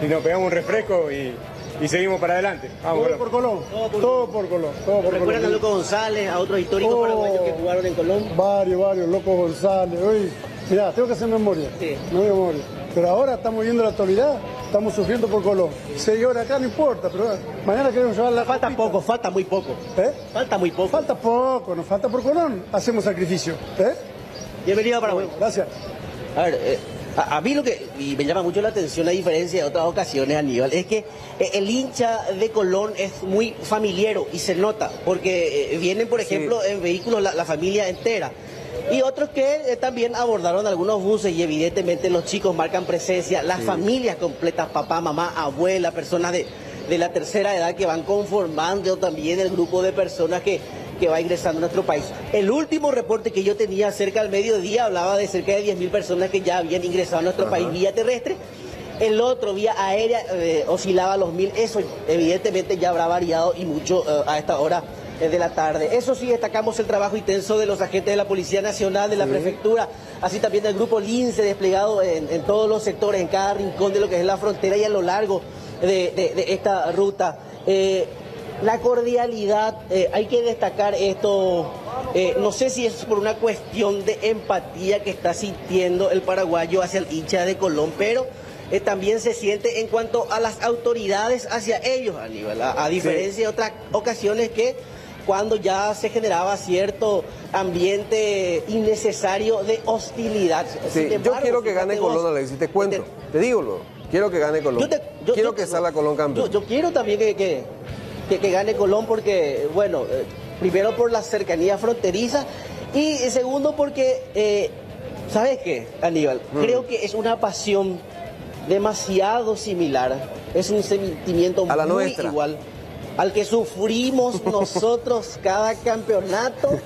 si nos pegamos un refresco y... Y seguimos para adelante. Vamos, todo, por Colón. Todo, por todo por Colón. Todo por Colón. ¿Recuerdan a Loco González, a otros históricos oh, paraguayos que jugaron en Colón? Varios, varios. Loco González. Uy, mirá, tengo que hacer memoria. Sí. No hay memoria. Pero ahora estamos viendo la actualidad, estamos sufriendo por Colón. Sí. Seis horas acá no importa, pero mañana queremos llevar la Falta copita. poco, falta muy poco. ¿Eh? Falta muy poco. Falta poco, nos falta por Colón. Hacemos sacrificio. ¿Eh? Bienvenido a Paraguay. Gracias. A ver... Eh... A, a mí lo que y me llama mucho la atención, la diferencia de otras ocasiones, Aníbal, es que el hincha de Colón es muy familiero y se nota, porque vienen, por ejemplo, sí. en vehículos la, la familia entera. Y otros que eh, también abordaron algunos buses y evidentemente los chicos marcan presencia, las sí. familias completas, papá, mamá, abuela, personas de, de la tercera edad que van conformando también el grupo de personas que... que va ingresando a nuestro país. El último reporte que yo tenía cerca del mediodía hablaba de cerca de diez mil personas que ya habían ingresado a nuestro Ajá. país vía terrestre. El otro, vía aérea, eh, oscilaba a los mil. Eso evidentemente ya habrá variado y mucho eh, a esta hora eh, de la tarde. Eso sí, destacamos el trabajo intenso de los agentes de la Policía Nacional, de la sí. Prefectura, así también del Grupo Lince desplegado en, en todos los sectores, en cada rincón de lo que es la frontera y a lo largo de, de, de esta ruta. Eh, La cordialidad, eh, hay que destacar esto, eh, no sé si es por una cuestión de empatía que está sintiendo el paraguayo hacia el hincha de Colón, pero eh, también se siente en cuanto a las autoridades hacia ellos, Aníbal, a, a diferencia sí. de otras ocasiones que cuando ya se generaba cierto ambiente innecesario de hostilidad. Sí, embargo, yo quiero que gane Colón, vos, Alexis, te cuento, te, te digo, lo, quiero que gane Colón, yo te, yo, quiero yo, que salga Colón campeón. Yo, yo quiero también que... que Que, que gane Colón porque, bueno, eh, primero por la cercanía fronteriza y segundo porque, eh, ¿sabes qué, Aníbal? Mm. Creo que es una pasión demasiado similar, es un sentimiento a muy nuestra. igual al que sufrimos nosotros cada campeonato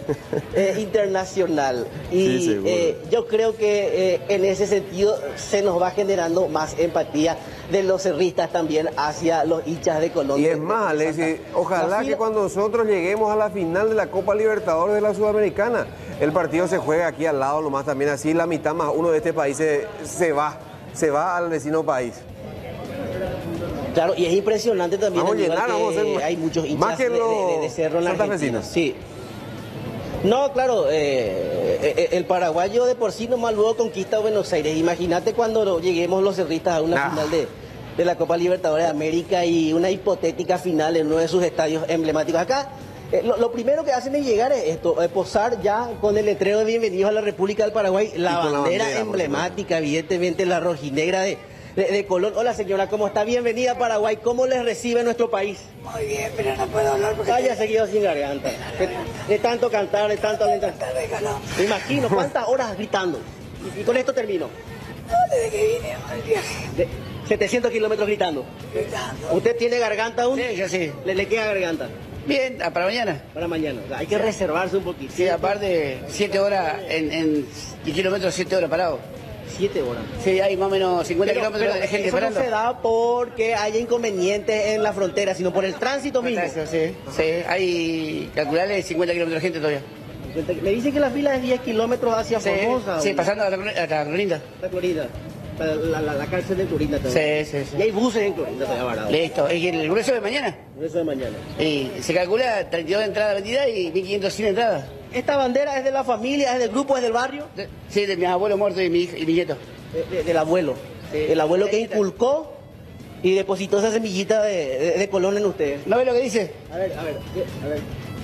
eh, internacional. Y sí, eh, yo creo que eh, en ese sentido se nos va generando más empatía de los cerristas también hacia los hinchas de Colón. Y es más, Alexis, ojalá que cuando nosotros lleguemos a la final de la Copa Libertadores de la Sudamericana, el partido se juega aquí al lado, lo más también así, la mitad más uno de este país se, se va, se va al vecino país. Claro, y es impresionante también vamos a llenar, que vamos a hacer... hay muchos hinchas de, de, de cerro en la Argentina. Sí. No, claro, eh, el paraguayo de por sí nomás luego conquista Buenos Aires. Imagínate cuando lleguemos los cerristas a una nah. final de, de la Copa Libertadores de América y una hipotética final en uno de sus estadios emblemáticos. Acá, eh, lo, lo primero que hacen es llegar es esto, es posar ya con el letrero de bienvenidos a la República del Paraguay, la bandera, la bandera emblemática, evidentemente la rojinegra de... De, de Colón. Hola señora, ¿cómo está? Bienvenida a Paraguay. ¿Cómo les recibe nuestro país? Muy bien, pero no puedo hablar porque... Vaya, te... seguido sin garganta. De, de tanto cantar, de tanto alentar. Me imagino, ¿cuántas horas gritando? Y, y con esto termino. No, desde que vine al viaje. De setecientos kilómetros gritando. Gritando. ¿Usted tiene garganta aún? Sí, yo sí. ¿Le, le queda garganta? Bien, para mañana. Para mañana. O sea, hay que sí. reservarse un poquito. Sí, aparte, siete horas en, en kilómetros, siete horas parado. siete horas. Sí, hay más o menos cincuenta pero, kilómetros pero de gente eso esperando. No se da porque haya inconvenientes en la frontera, sino por el tránsito mismo. Tránsito, sí. Sí, hay, calcularle cincuenta kilómetros de gente todavía. Me dicen que la fila es diez kilómetros hacia sí, Formosa. Sí, o... pasando hasta Clorinda. Hasta Clorinda. La, la, la cárcel de Clorinda también. Sí, sí, sí. Y hay buses en Clorinda todavía barato. Listo. ¿Y el grueso de mañana? El grueso de mañana. Y se calcula treinta y dos entradas vendidas y mil quinientos cien entradas. ¿Esta bandera es de la familia, es del grupo, es del barrio? De, sí, de mi abuelo muerto y mi, y mi nieto. De, de, del abuelo. Sí. El abuelo que inculcó y depositó esa semillita de, de, de Colón en ustedes. ¿No ve lo que dice? A ver, a ver, a ver.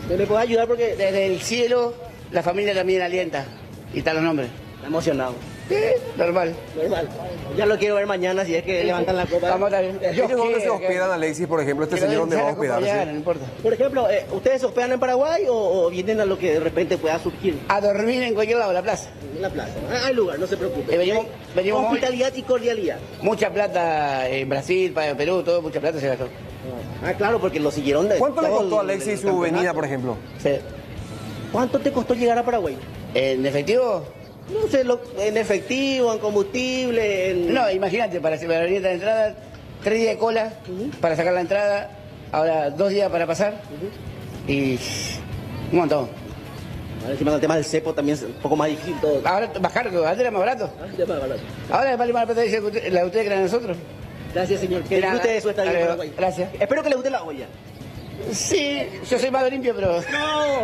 Yo le puedo ayudar porque desde el cielo la familia también alienta. Y están los nombres. Está emocionado. Sí, normal, normal. Ya lo quiero ver mañana si es que levantan la copa. Vamos a ver. ¿Ellos dónde se hospedan, Alexis, por ejemplo? Este señor, ¿dónde va a hospedarse? No importa. Por ejemplo, eh, ¿ustedes se hospedan en Paraguay o, o vienen a lo que de repente pueda surgir? A dormir en cualquier lado, la plaza. En la plaza. Hay lugar, no se preocupe. Eh, venimos, venimos hospitalidad y cordialidad. Mucha plata en Brasil, en Perú, todo, mucha plata se gastó. Ah, claro, porque lo siguieron de... ¿Cuánto le costó a Alexis su venida, por ejemplo? Sí. ¿Cuánto te costó llegar a Paraguay? ¿En efectivo? No sé, lo, en efectivo, en combustible, en... No, imagínate, para la venida de entrada, tres días de cola uh-huh. para sacar la entrada, ahora dos días para pasar uh-huh. y un montón. Ahora encima el tema del cepo también es un poco más difícil todo. Ahora bajaron, antes era más barato. Ah, ya más barato. Ahora vale más la plata la de ustedes que la de nosotros. Gracias, señor. Que disfrute de su estadía en Paraguay. Gracias. Espero que le guste la olla. Sí, yo soy más de Olimpia, pero... ¡No!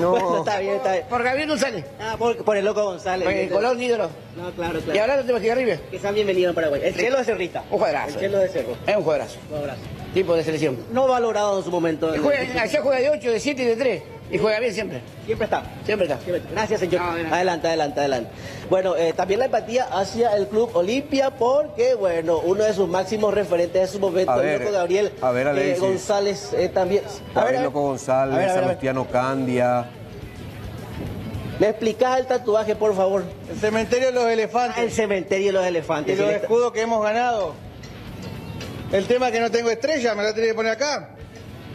No. Bueno, está bien, está bien. Por Gabriel González. Ah, por, por el Loco González. Por el Colón ídolo. No, claro, claro. Y ahora no te vas a ir arriba. Que sean bienvenidos a Paraguay. El cielo de Cerrita. Un juegazo. El cielo de Cerro. Es un juegazo. Un abrazo. Tipo de selección. No valorado en su momento. Y juega, allá juega de ocho, de siete y de tres. Y juega bien siempre. Siempre está. Siempre está. Siempre está. Gracias, señor. No, no, no. Adelante, adelante, adelante. Bueno, eh, también la empatía hacia el club Olimpia porque, bueno, uno de sus máximos referentes de su momento, ver, el Loco Gabriel a ver, eh, González eh, también. A ver, Loco González, a ver, a ver, Salustiano Candia. ¿Me explicás el tatuaje, por favor? El cementerio de los elefantes. Ah, el cementerio de los elefantes. Y los escudos que hemos ganado. El tema es que no tengo estrella, me la tiene que poner acá.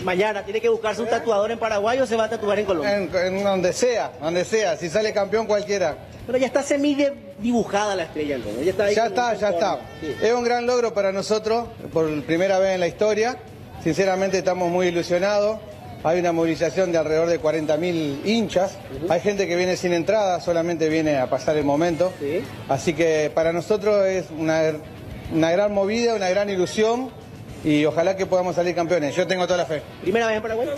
Mañana tiene que buscarse un tatuador en Paraguay o se va a tatuar en Colombia. En, en donde sea, donde sea, si sale campeón cualquiera. Pero ya está semidibujada dibujada la estrella, ¿no? Ya está, ahí ya, está ya está. Sí. Es un gran logro para nosotros, por primera vez en la historia. Sinceramente estamos muy ilusionados. Hay una movilización de alrededor de cuarenta mil hinchas. Uh-huh. Hay gente que viene sin entrada, solamente viene a pasar el momento. Sí. Así que para nosotros es una... una gran movida, una gran ilusión y ojalá que podamos salir campeones. Yo tengo toda la fe. ¿Primera vez en Paraguay?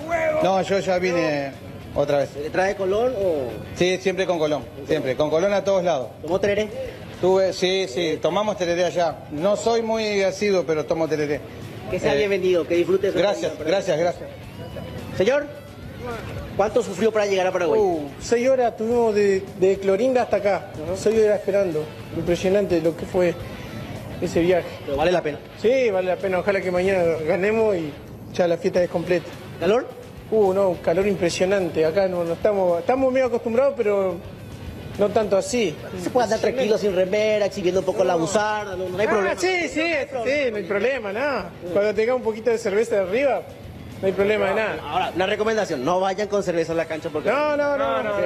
No, yo ya vine no. otra vez. ¿Le trae Colón o...? Sí, siempre con Colón, siempre. Con Colón a todos lados. ¿Tomó tereré? Tuve, sí, sí, tomamos tereré allá. No soy muy asiduo, pero tomo tereré. Que sea eh, bienvenido, que disfrute su... Gracias, calidad, gracias, gracias. Señor, ¿cuánto sufrió para llegar a Paraguay? Uh, seis horas tuvimos de, de Clorinda hasta acá. Uh-huh. Seis horas esperando. Impresionante lo que fue... ese viaje. Pero vale la pena. Sí, vale la pena. Ojalá que mañana ganemos y ya la fiesta es completa. ¿Calor? Uh, no, calor impresionante. Acá no, no estamos, estamos medio acostumbrados, pero no tanto así. Se puede andar tranquilo sin remera, exhibiendo un poco no. la buzarda, no, no hay ah, problema. Sí, sí, sí, no hay sí, problema, nada. No. Cuando tenga un poquito de cerveza de arriba, no hay problema de nada. Ahora, una recomendación, no vayan con cerveza a la cancha porque... No, no, no, no, no, no, no,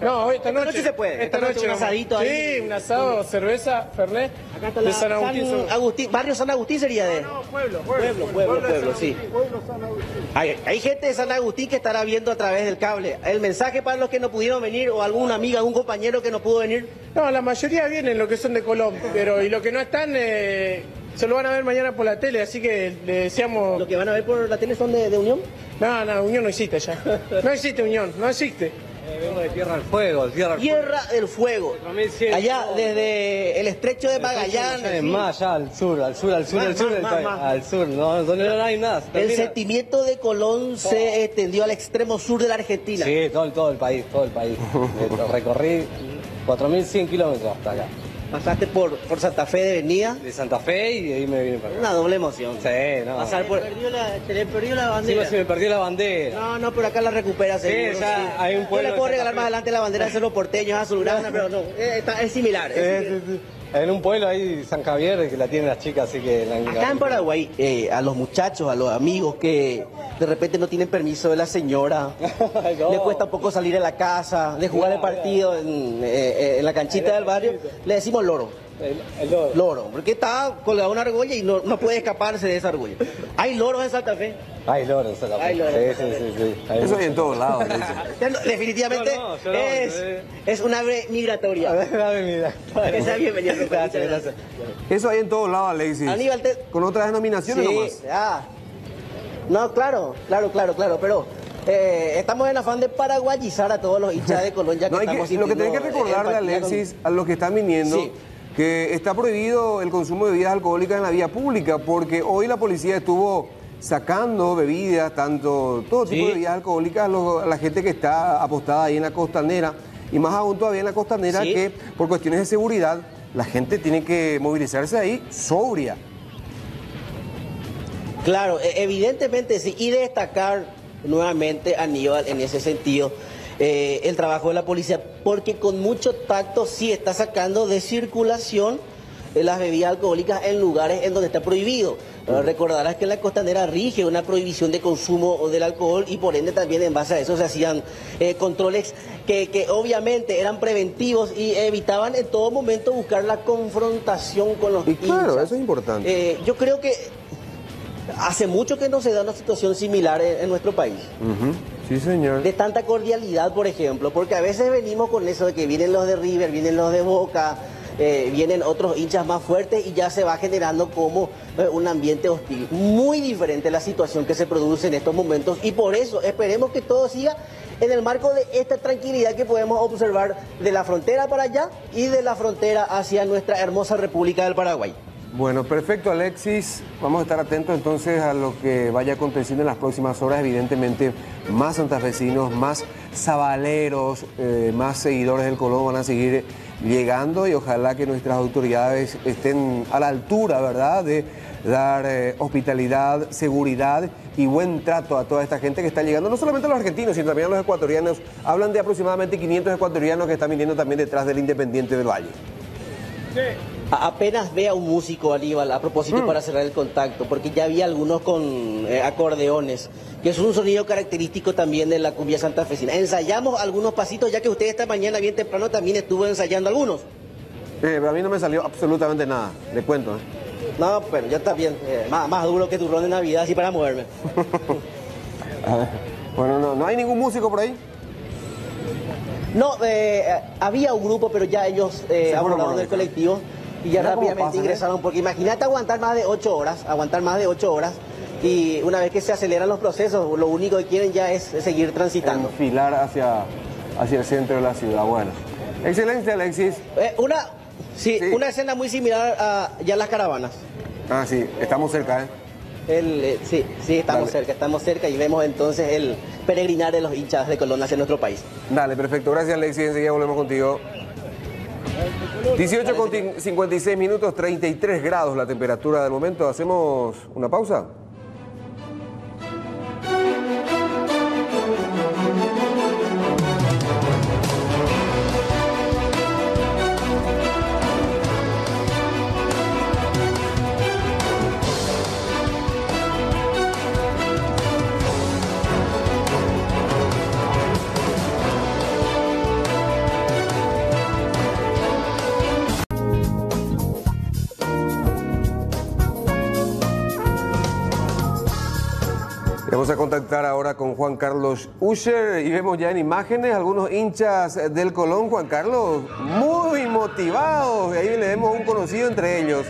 no esta, noche, esta noche se puede. Esta, esta noche, noche un asadito sí, ahí. Sí, un asado, sí. cerveza, fernet. Acá está la de San Agustín, San Agustín. Barrio San Agustín sería de... No, no, pueblo, pueblo, pueblo, pueblo, pueblo, pueblo sí. Pueblo San Agustín. Hay, hay gente de San Agustín que estará viendo a través del cable. El mensaje para los que no pudieron venir o alguna amiga, algún compañero que no pudo venir. No, la mayoría vienen, los que son de Colón, pero y los que no están... Eh... Se lo van a ver mañana por la tele, así que le deseamos... ¿Lo que van a ver por la tele son de, de Unión? No, no, Unión no existe ya. No existe Unión, no existe. Eh, vengo de Tierra del Fuego, Tierra del Tierra Fuego. del Fuego. Allá, desde el Estrecho de Magallanes. Sí. Más allá, al sur, al sur, al sur, más, al sur. Más, del más, país. Más. Al sur, no, donde no hay nada. El sentimiento de Colón todo. se extendió al extremo sur de la Argentina. Sí, todo, todo el país, todo el país. Recorrí cuatro mil cien kilómetros hasta acá. Pasaste por, por Santa Fe de venida. De Santa Fe y de ahí me vine para acá. Una doble emoción. Sí, no. Pasar por... Se le perdió la bandera. Sí, se me perdió la bandera. No, no, pero acá la recuperas. Sí, seguro, ya sí. hay un pueblo... Yo le puedo regalar más adelante la bandera de Cerro Porteño, azulgrana, pero no. Es, está, es similar. Es es, similar. Es, es, en un pueblo ahí, San Javier, que la tienen las chicas, así que... La... Acá en Paraguay, eh, a los muchachos, a los amigos que de repente no tienen permiso de la señora, no. le cuesta un poco salir a la casa, de jugar no, el partido en, eh, en la canchita en del barrio, canchita. le decimos loro. El, el loro. Loro, porque está colgado una argolla y no, no puede escaparse de esa argolla. ¿Hay loros en Santa Fe? Hay loros en Santa Fe. Hay loros en Santa Fe. Sí, sí, sí, sí. Hay Eso hay en todos lados. Definitivamente no, no, es, es una ave migratoria. Una ave migratoria. Que sea bienvenido. Gracias, gracias. Eso hay en todos lados, Alexis. Aníbal, te... con otras denominaciones sí. nomás. Ah. No, claro, claro, claro, claro, pero... Eh, estamos en afán de paraguayizar a todos los hinchas de Colón, ya que no, estamos... Que, lo que tenés que recordarle, Alexis, a los que están viniendo... Sí. que está prohibido el consumo de bebidas alcohólicas en la vía pública, porque hoy la policía estuvo sacando bebidas, tanto todo tipo sí. de bebidas alcohólicas, lo, a la gente que está apostada ahí en la costanera, y más aún todavía en la costanera, sí. que por cuestiones de seguridad la gente tiene que movilizarse ahí sobria. Claro, evidentemente sí, y destacar nuevamente a Aníbal en ese sentido eh, el trabajo de la policía, porque con mucho tacto sí está sacando de circulación las bebidas alcohólicas en lugares en donde está prohibido. Uh-huh. Recordarás que en la costanera rige una prohibición de consumo del alcohol y por ende también en base a eso se hacían eh, controles que, que obviamente eran preventivos y evitaban en todo momento buscar la confrontación con los... Y claro, hinchas. Eso es importante. Eh, yo creo que hace mucho que no se da una situación similar en, en nuestro país. Uh-huh. Sí, señor. De tanta cordialidad, por ejemplo, porque a veces venimos con eso de que vienen los de River, vienen los de Boca... Eh, vienen otros hinchas más fuertes y ya se va generando como eh, un ambiente hostil. Muy diferente la situación que se produce en estos momentos y por eso esperemos que todo siga en el marco de esta tranquilidad que podemos observar de la frontera para allá y de la frontera hacia nuestra hermosa República del Paraguay. Bueno, perfecto, Alexis. Vamos a estar atentos entonces a lo que vaya aconteciendo en las próximas horas. Evidentemente, más santafesinos, más sabaleros, eh, más seguidores del Colón van a seguir llegando y ojalá que nuestras autoridades estén a la altura, ¿verdad?, de dar eh, hospitalidad, seguridad y buen trato a toda esta gente que está llegando, no solamente a los argentinos, sino también a los ecuatorianos. Hablan de aproximadamente quinientos ecuatorianos que están viniendo también detrás del Independiente del Valle. Sí. Apenas ve a un músico, Aníbal, a propósito mm. para cerrar el contacto, porque ya había algunos con eh, acordeones, que es un sonido característico también de la cumbia santafesina. Ensayamos algunos pasitos, ya que usted esta mañana bien temprano también estuvo ensayando algunos. Eh, pero a mí no me salió absolutamente nada, le cuento. ¿eh? No, pero yo también, eh, más, más duro que turrón de Navidad, así para moverme. Bueno, no, ¿no hay ningún músico por ahí? No, eh, había un grupo, pero ya ellos eh, abordaron del colectivo. Y ya rápidamente pasa, ingresaron, ¿eh? Porque imagínate aguantar más de ocho horas, aguantar más de ocho horas, y una vez que se aceleran los procesos, lo único que quieren ya es seguir transitando. Enfilar hacia, hacia el centro de la ciudad, bueno. Excelente, Alexis. Eh, una, sí, sí. una escena muy similar a ya las caravanas. Ah, sí, estamos cerca, ¿eh? El, eh, sí, sí, estamos Dale. cerca, estamos cerca y vemos entonces el peregrinar de los hinchas de Colón hacia nuestro país. Dale, perfecto. Gracias, Alexis. Enseguida volvemos contigo. dieciocho con cincuenta y seis minutos, treinta y tres grados la temperatura del momento. ¿Hacemos una pausa? Vamos a contactar ahora con Juan Carlos Usher y vemos ya en imágenes algunos hinchas del Colón, Juan Carlos, muy motivados. Ahí le vemos un conocido entre ellos.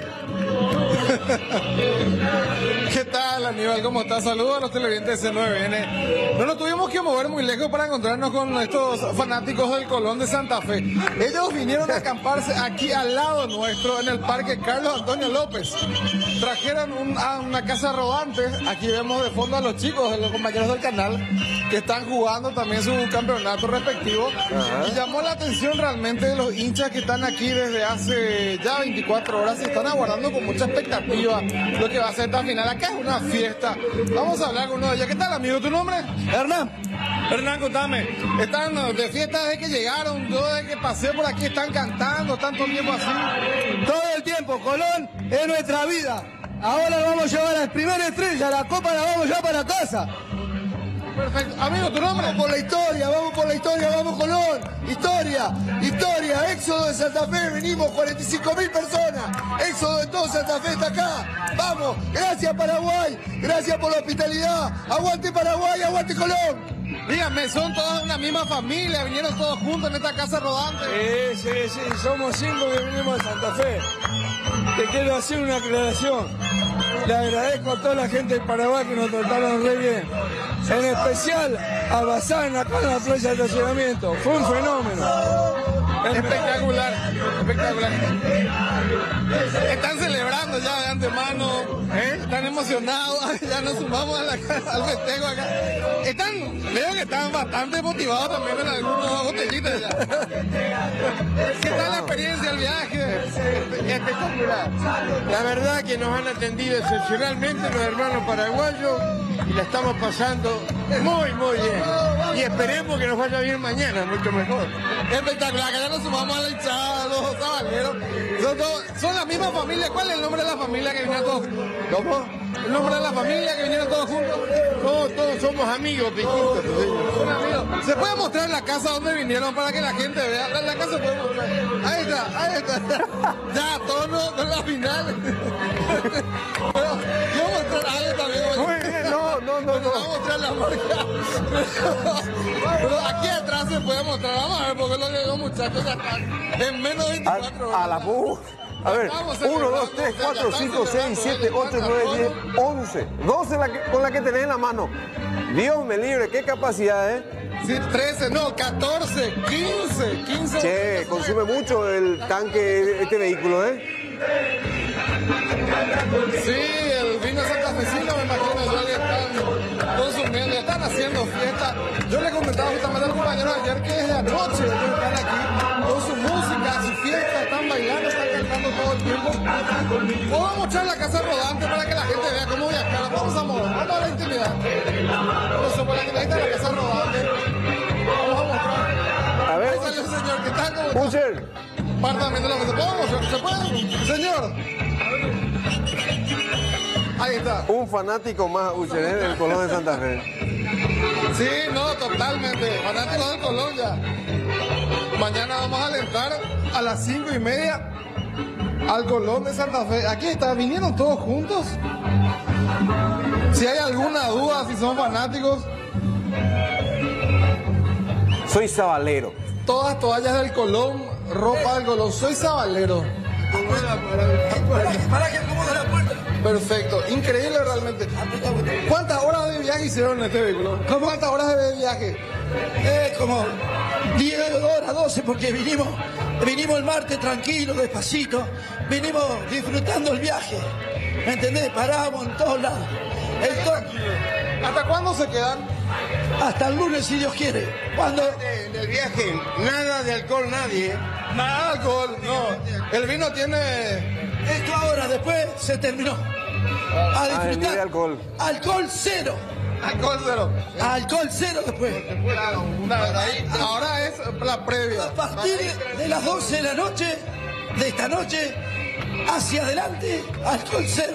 ¿Qué tal, Aníbal? ¿Cómo estás? Saludos a los televidentes de C nueve N. No nos tuvimos que mover muy lejos para encontrarnos con estos fanáticos del Colón de Santa Fe. Ellos vinieron a acamparse aquí al lado nuestro, en el Parque Carlos Antonio López. Trajeron un, a una casa rodante. Aquí vemos de fondo a los chicos, a los compañeros del canal, que están jugando también su campeonato respectivo. Ajá. Y llamó la atención realmente de los hinchas que están aquí desde hace ya veinticuatro horas y están aguardando con mucha expectativa lo que va a ser esta final. Acá es una fiesta. Vamos a hablar con uno de ellos. ¿Qué tal, amigo? ¿Tu nombre? Hernán. Hernán, contame. Están de fiesta desde que llegaron, yo desde que pasé por aquí, están cantando tanto tiempo así. Todo el tiempo, Colón es nuestra vida. Ahora vamos a llevar a la primera estrella, la copa la vamos a llevar para casa. Perfecto. Amigo, ¿tu nombre? Vamos por la historia, vamos por la historia, vamos Colón. Historia, historia, éxodo de Santa Fe, venimos cuarenta y cinco mil personas. Éxodo de todo Santa Fe está acá. Vamos, gracias Paraguay, gracias por la hospitalidad. Aguante Paraguay, aguante Colón. Díganme, son todas una misma familia, vinieron todos juntos en esta casa rodante. Sí, sí, sí, somos cinco que venimos de Santa Fe. Te quiero hacer una aclaración. Le agradezco a toda la gente de Paraguay que nos trataron re bien. En especial a Bazán, acá en la playa de estacionamiento. Fue un fenómeno. Espectacular. espectacular. Están celebrando ya de antemano, ¿eh? Están emocionados, ya nos sumamos a la, al festejo acá. Están, veo que están bastante motivados también en algunos botellitas ya. ¿Qué tal la experiencia del viaje? Espectacular. La verdad que nos han atendido excepcionalmente los hermanos paraguayos y la estamos pasando muy, muy bien. Y esperemos que nos vaya bien mañana, mucho mejor. Espectacular, que ya nos sumamos a la hinchada, los caballeros. Son, son la misma familia. ¿Cuál es el nombre de la familia que vinieron todos? ¿Cómo? ¿El nombre de la familia que vinieron todos juntos? Todos, todos somos amigos distintos. Son amigos. ¿Se puede mostrar la casa donde vinieron para que la gente vea? La, la casa se puede mostrar. Ahí está, ahí está. Ya, todos no, no la final. Pero yo voy a mostrar algo también. Muy bien, no, no, no. no. Vamos a mostrar la marca. Pero aquí atrás se puede mostrar, vamos a ver, porque lo que los muchachos acá en menos de veinticuatro horas. A, a la bu. A ver, uno, dos, tres, cuatro, cinco, seis, siete, ocho, nueve, diez, once. doce la que, con la que tenés en la mano. Dios me libre, qué capacidad, ¿eh? Sí, trece, no, catorce, quince, quince. Che, consume mucho el tanque, este vehículo, ¿eh? Sí, el vino santafesino, me imagino yo, le están consumiendo, están haciendo fiesta. Yo le comentaba justamente a los compañeros ayer que desde anoche ellos están aquí con su música, su fiesta, están bailando, están cantando todo el tiempo. Vamos a mostrar la casa rodante para que la gente vea cómo viajar. Vamos a mostrar, vamos a la intimidad. Eso, por la intimidad de la casa rodante. Vamos a mostrar. A ver. Ahí salió el señor que está como... Pusher. Apartamento de la casa. ¿Podemos? ¿Se puede? Señor. Ahí está. Un fanático más Uchené del Colón de Santa Fe. Sí, no, totalmente. Fanático del Colón ya. Mañana vamos a alentar a las cinco y media al Colón de Santa Fe. Aquí está, vinieron todos juntos. Si hay alguna duda, si son fanáticos. Soy sabalero. Todas toallas del Colón, ropa del Colón. Soy sabalero. Para que como de la puerta. Perfecto, increíble realmente. ¿Cuántas horas de viaje hicieron en este vehículo? ¿Cuántas horas de viaje? Eh, como diez horas, doce, porque vinimos, vinimos el martes tranquilo, despacito, vinimos disfrutando el viaje, ¿me entendés? Paramos en todos lados. El ¿Hasta cuándo se quedan? Hasta el lunes, si Dios quiere. Cuando en el viaje, nada de alcohol, nadie. Nada de alcohol, no. El vino tiene... Esto ahora, después se terminó. A disfrutar. Ah, de alcohol. Alcohol cero. Alcohol cero. Alcohol cero después. Claro, una, ahí, ahora es la previa. A partir de las doce de la noche, de esta noche, hacia adelante, alcohol cero.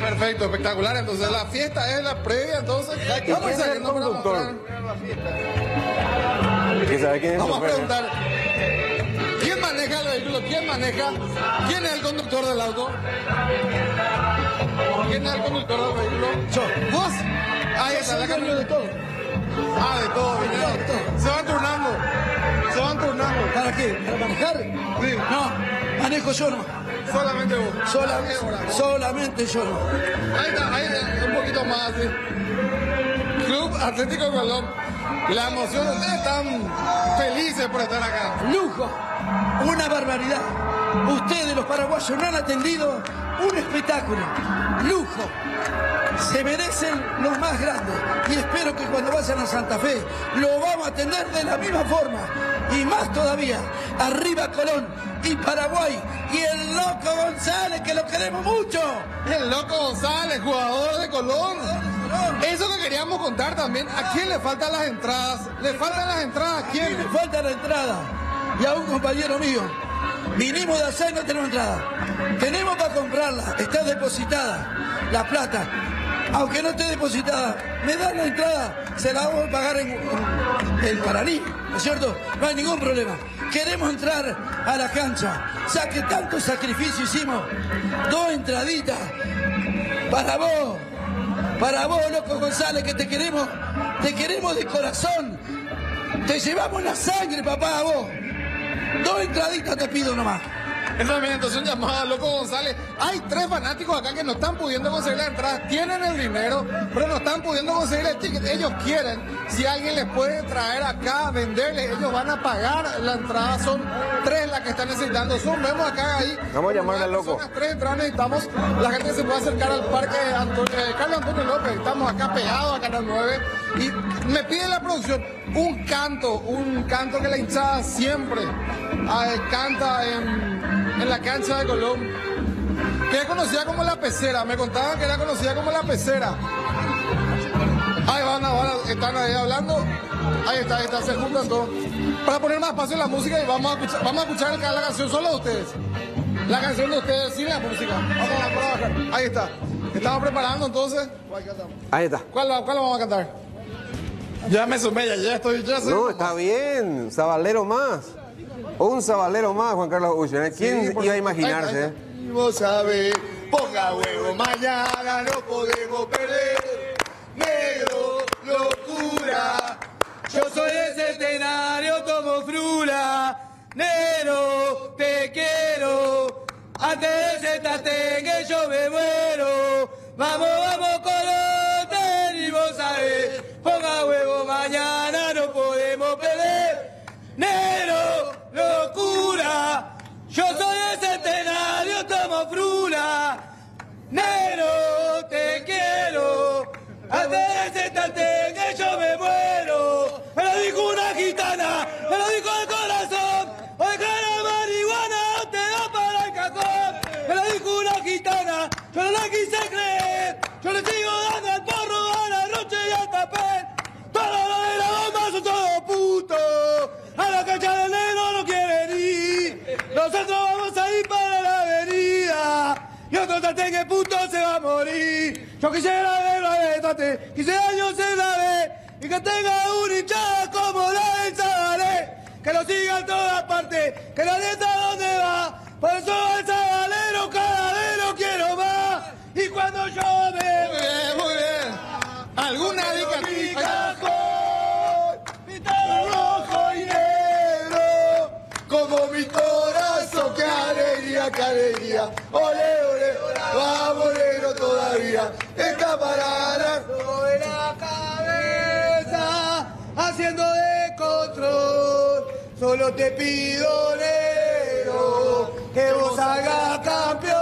Perfecto, espectacular. Entonces la fiesta es la previa, entonces. ¿Quién es el conductor? Vamos a preguntar. ¿Quién maneja el vehículo? ¿Quién maneja? ¿Quién es el conductor del auto? ¿Quién es el conductor del vehículo? Yo. ¿Vos? Ahí está, la camioneta de todo. Ah, de todo, de todo. Se van turnando. Se van turnando. ¿Para qué? ¿Para manejar? Sí. No, manejo yo no. Solamente vos. Solamente, solamente yo no. Ahí está, ahí está, un poquito más así. Club Atlético Colón. La emoción, ustedes están felices por estar acá. Lujo. Una barbaridad. Ustedes, los paraguayos, no han atendido un espectáculo. Lujo. Se merecen los más grandes. Y espero que cuando vayan a Santa Fe lo vamos a atender de la misma forma. Y más todavía. Arriba Colón y Paraguay. Y el Loco González, que lo queremos mucho. El Loco González, jugador de Colón. Eso que queríamos contar también. ¿A quién le faltan las entradas? ¿Le faltan las entradas? ¿A quién? Le falta la entrada. Y a un compañero mío, vinimos de allá y no tenemos entrada. Tenemos para comprarla, está depositada la plata. Aunque no esté depositada, me dan la entrada, se la vamos a pagar en, en, en Paraní, ¿no es cierto? No hay ningún problema. Queremos entrar a la cancha, ya que tanto sacrificio hicimos. Dos entraditas para vos, para vos, Loco González, que te queremos, te queremos de corazón. Te llevamos la sangre, papá, a vos. Dos entraditas te pido nomás. Entonces, mira, entonces un llamado a Loco González. Hay tres fanáticos acá que no están pudiendo conseguir la entrada, tienen el dinero, pero no están pudiendo conseguir el ticket. Ellos quieren, si alguien les puede traer acá, venderles, ellos van a pagar la entrada. Son tres las que están necesitando. Son, vemos acá ahí. Vamos a llamarle al Loco. Las tres entradas necesitamos. La gente se puede acercar al parque de Antonio, eh, Carlos Antonio López. Estamos acá pegados a Canal nueve. Y me pide la producción un canto, un canto que la hinchada siempre eh, canta en, en la cancha de Colón, que es conocida como La Pecera. Me contaban que era conocida como La Pecera. Ahí van, ahora están ahí hablando. Ahí está, ahí está, se juntan todos. Para poner más espacio en la música y vamos a escuchar, vamos a escuchar la canción solo de ustedes. La canción de ustedes sin la música. Vamos a trabajar. Ahí está. Estamos preparando entonces. Ahí está. ¿Cuál la, cuál la vamos a cantar? Ya me sumé, ya, ya estoy. Ya soy no, como... está bien. Sabalero más. Un sabalero más, Juan Carlos Ullón. ¿Quién sí, porque... iba a imaginarse? Ay, ay, ay. Vos sabés, ponga huevo, mañana no podemos perder. Negro, locura. Yo soy el centenario como Frula. Negro, te quiero. Antes de sentarte que yo me muero. Vamos, vamos, Colón, te venimos a ver. Ponga huevo, mañana no podemos perder. Negro, locura. Yo soy el centenario, tomo frula. Negro, te quiero. Antes de sentarte que yo me muero. Me lo dijo una gitana, me lo dijo el corazón. Oiga la marihuana, te da para el cajón. Me lo dijo una gitana, yo no la quise creer. Yo le sigo dando el porro a la noche y al papel. Todos los de la bomba son todos putos. A la cancha del negro no quieren ir. Nosotros vamos a ir para la avenida. Y otro tate que puto se va a morir. Yo quisiera ver la vez, tate, quisiera yo ser la vez. Y que tenga un hinchada como la del Sabalé. Que lo siga en todas partes, que la neta donde va. Por eso al sabalero cada vez lo quiero más. Y cuando yo me... Muy bien, muy bien. Alguna dica con pintado rojo y negro. Como mi corazón, qué alegría, qué alegría. Olé, olé, vamos negro todavía. Esta parada sobre la cabeza, haciendo de control. Solo te pido, negro, que vos hagas campeón.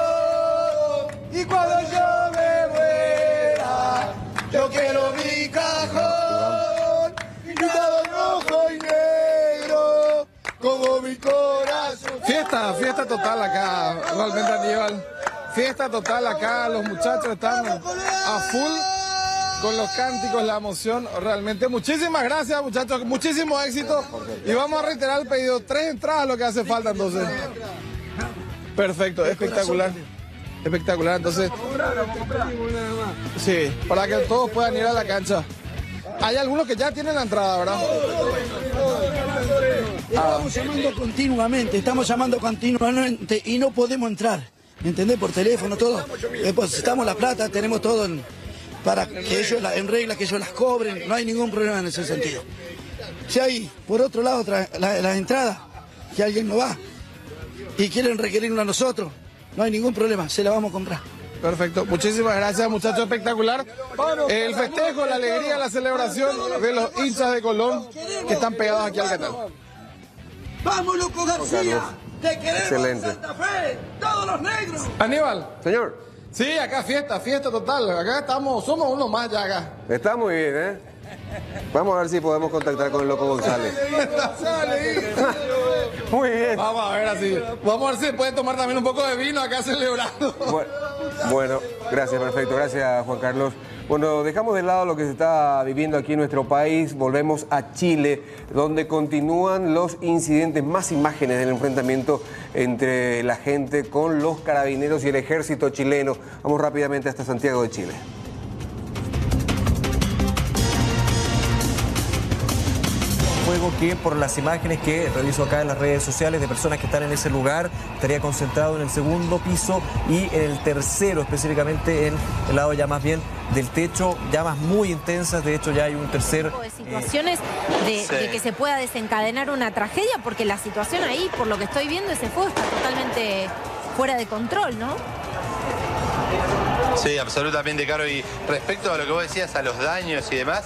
Y cuando yo me muera, yo quiero mi cajón. Pintado rojo y negro, como mi corazón. Fiesta, fiesta total acá, realmente, Aníbal. Fiesta total acá, los muchachos están a full. Con los cánticos, la emoción, realmente. Muchísimas gracias, muchachos, muchísimo éxito. Y vamos a reiterar el pedido. Tres entradas lo que hace falta, entonces. Perfecto, espectacular. Espectacular, entonces. Sí, para que todos puedan ir a la cancha. Hay algunos que ya tienen la entrada, ¿verdad? Estamos llamando continuamente, estamos llamando continuamente y no podemos entrar. ¿Entendés? Por teléfono, todo. Depositamos la plata, tenemos todo en... para que ellos, la, en regla, que ellos las cobren, no hay ningún problema en ese sentido. Si hay, por otro lado, tra, la, la entrada, que alguien no va y quieren requerirlo a nosotros, no hay ningún problema, se la vamos a comprar. Perfecto, muchísimas gracias, muchachos, espectacular. El festejo, la alegría, la celebración de los hinchas de Colón que están pegados aquí al canal. ¡Vamos, Loco García! ¡Te queremos, excelente. Santa Fe! ¡Todos los negros! Aníbal. Señor. Sí, acá fiesta, fiesta total. Acá estamos, somos uno más ya acá. Está muy bien, ¿eh? Vamos a ver si podemos contactar con el Loco González. Muy bien. Vamos a ver así. Vamos a ver si pueden tomar también un poco de vino acá celebrando. Bueno, bueno, gracias, perfecto. Gracias, Juan Carlos. Bueno, dejamos de lado lo que se está viviendo aquí en nuestro país. Volvemos a Chile, donde continúan los incidentes, más imágenes del enfrentamiento entre la gente con los carabineros y el ejército chileno. Vamos rápidamente hasta Santiago de Chile. Juego que por las imágenes que reviso acá en las redes sociales de personas que están en ese lugar, estaría concentrado en el segundo piso y en el tercero, específicamente en el lado ya más bien del techo, llamas muy intensas, de hecho ya hay un tercer... ...de situaciones eh, de, sí. de que se pueda desencadenar una tragedia, porque la situación ahí, por lo que estoy viendo, ese fuego está totalmente fuera de control, ¿no? Sí, absolutamente, Caro, y respecto a lo que vos decías, a los daños y demás,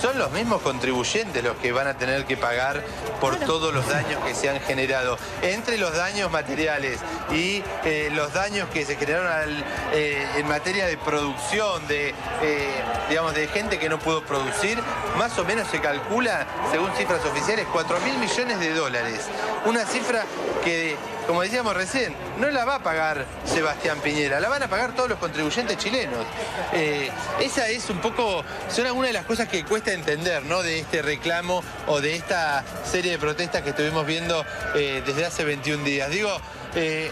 son los mismos contribuyentes los que van a tener que pagar por bueno. todos los daños que se han generado. Entre los daños materiales y eh, los daños que se generaron al, eh, en materia de producción, de, eh, digamos, de gente que no pudo producir, más o menos se calcula, según cifras oficiales, cuatro mil millones de dólares. Una cifra que, como decíamos recién, no la va a pagar Sebastián Piñera, la van a pagar todos los contribuyentes chilenos. Eh, esa es un poco, son algunas de las cosas que cuesta entender, ¿no?, de este reclamo o de esta serie de protestas que estuvimos viendo eh, desde hace veintiún días. Digo, eh,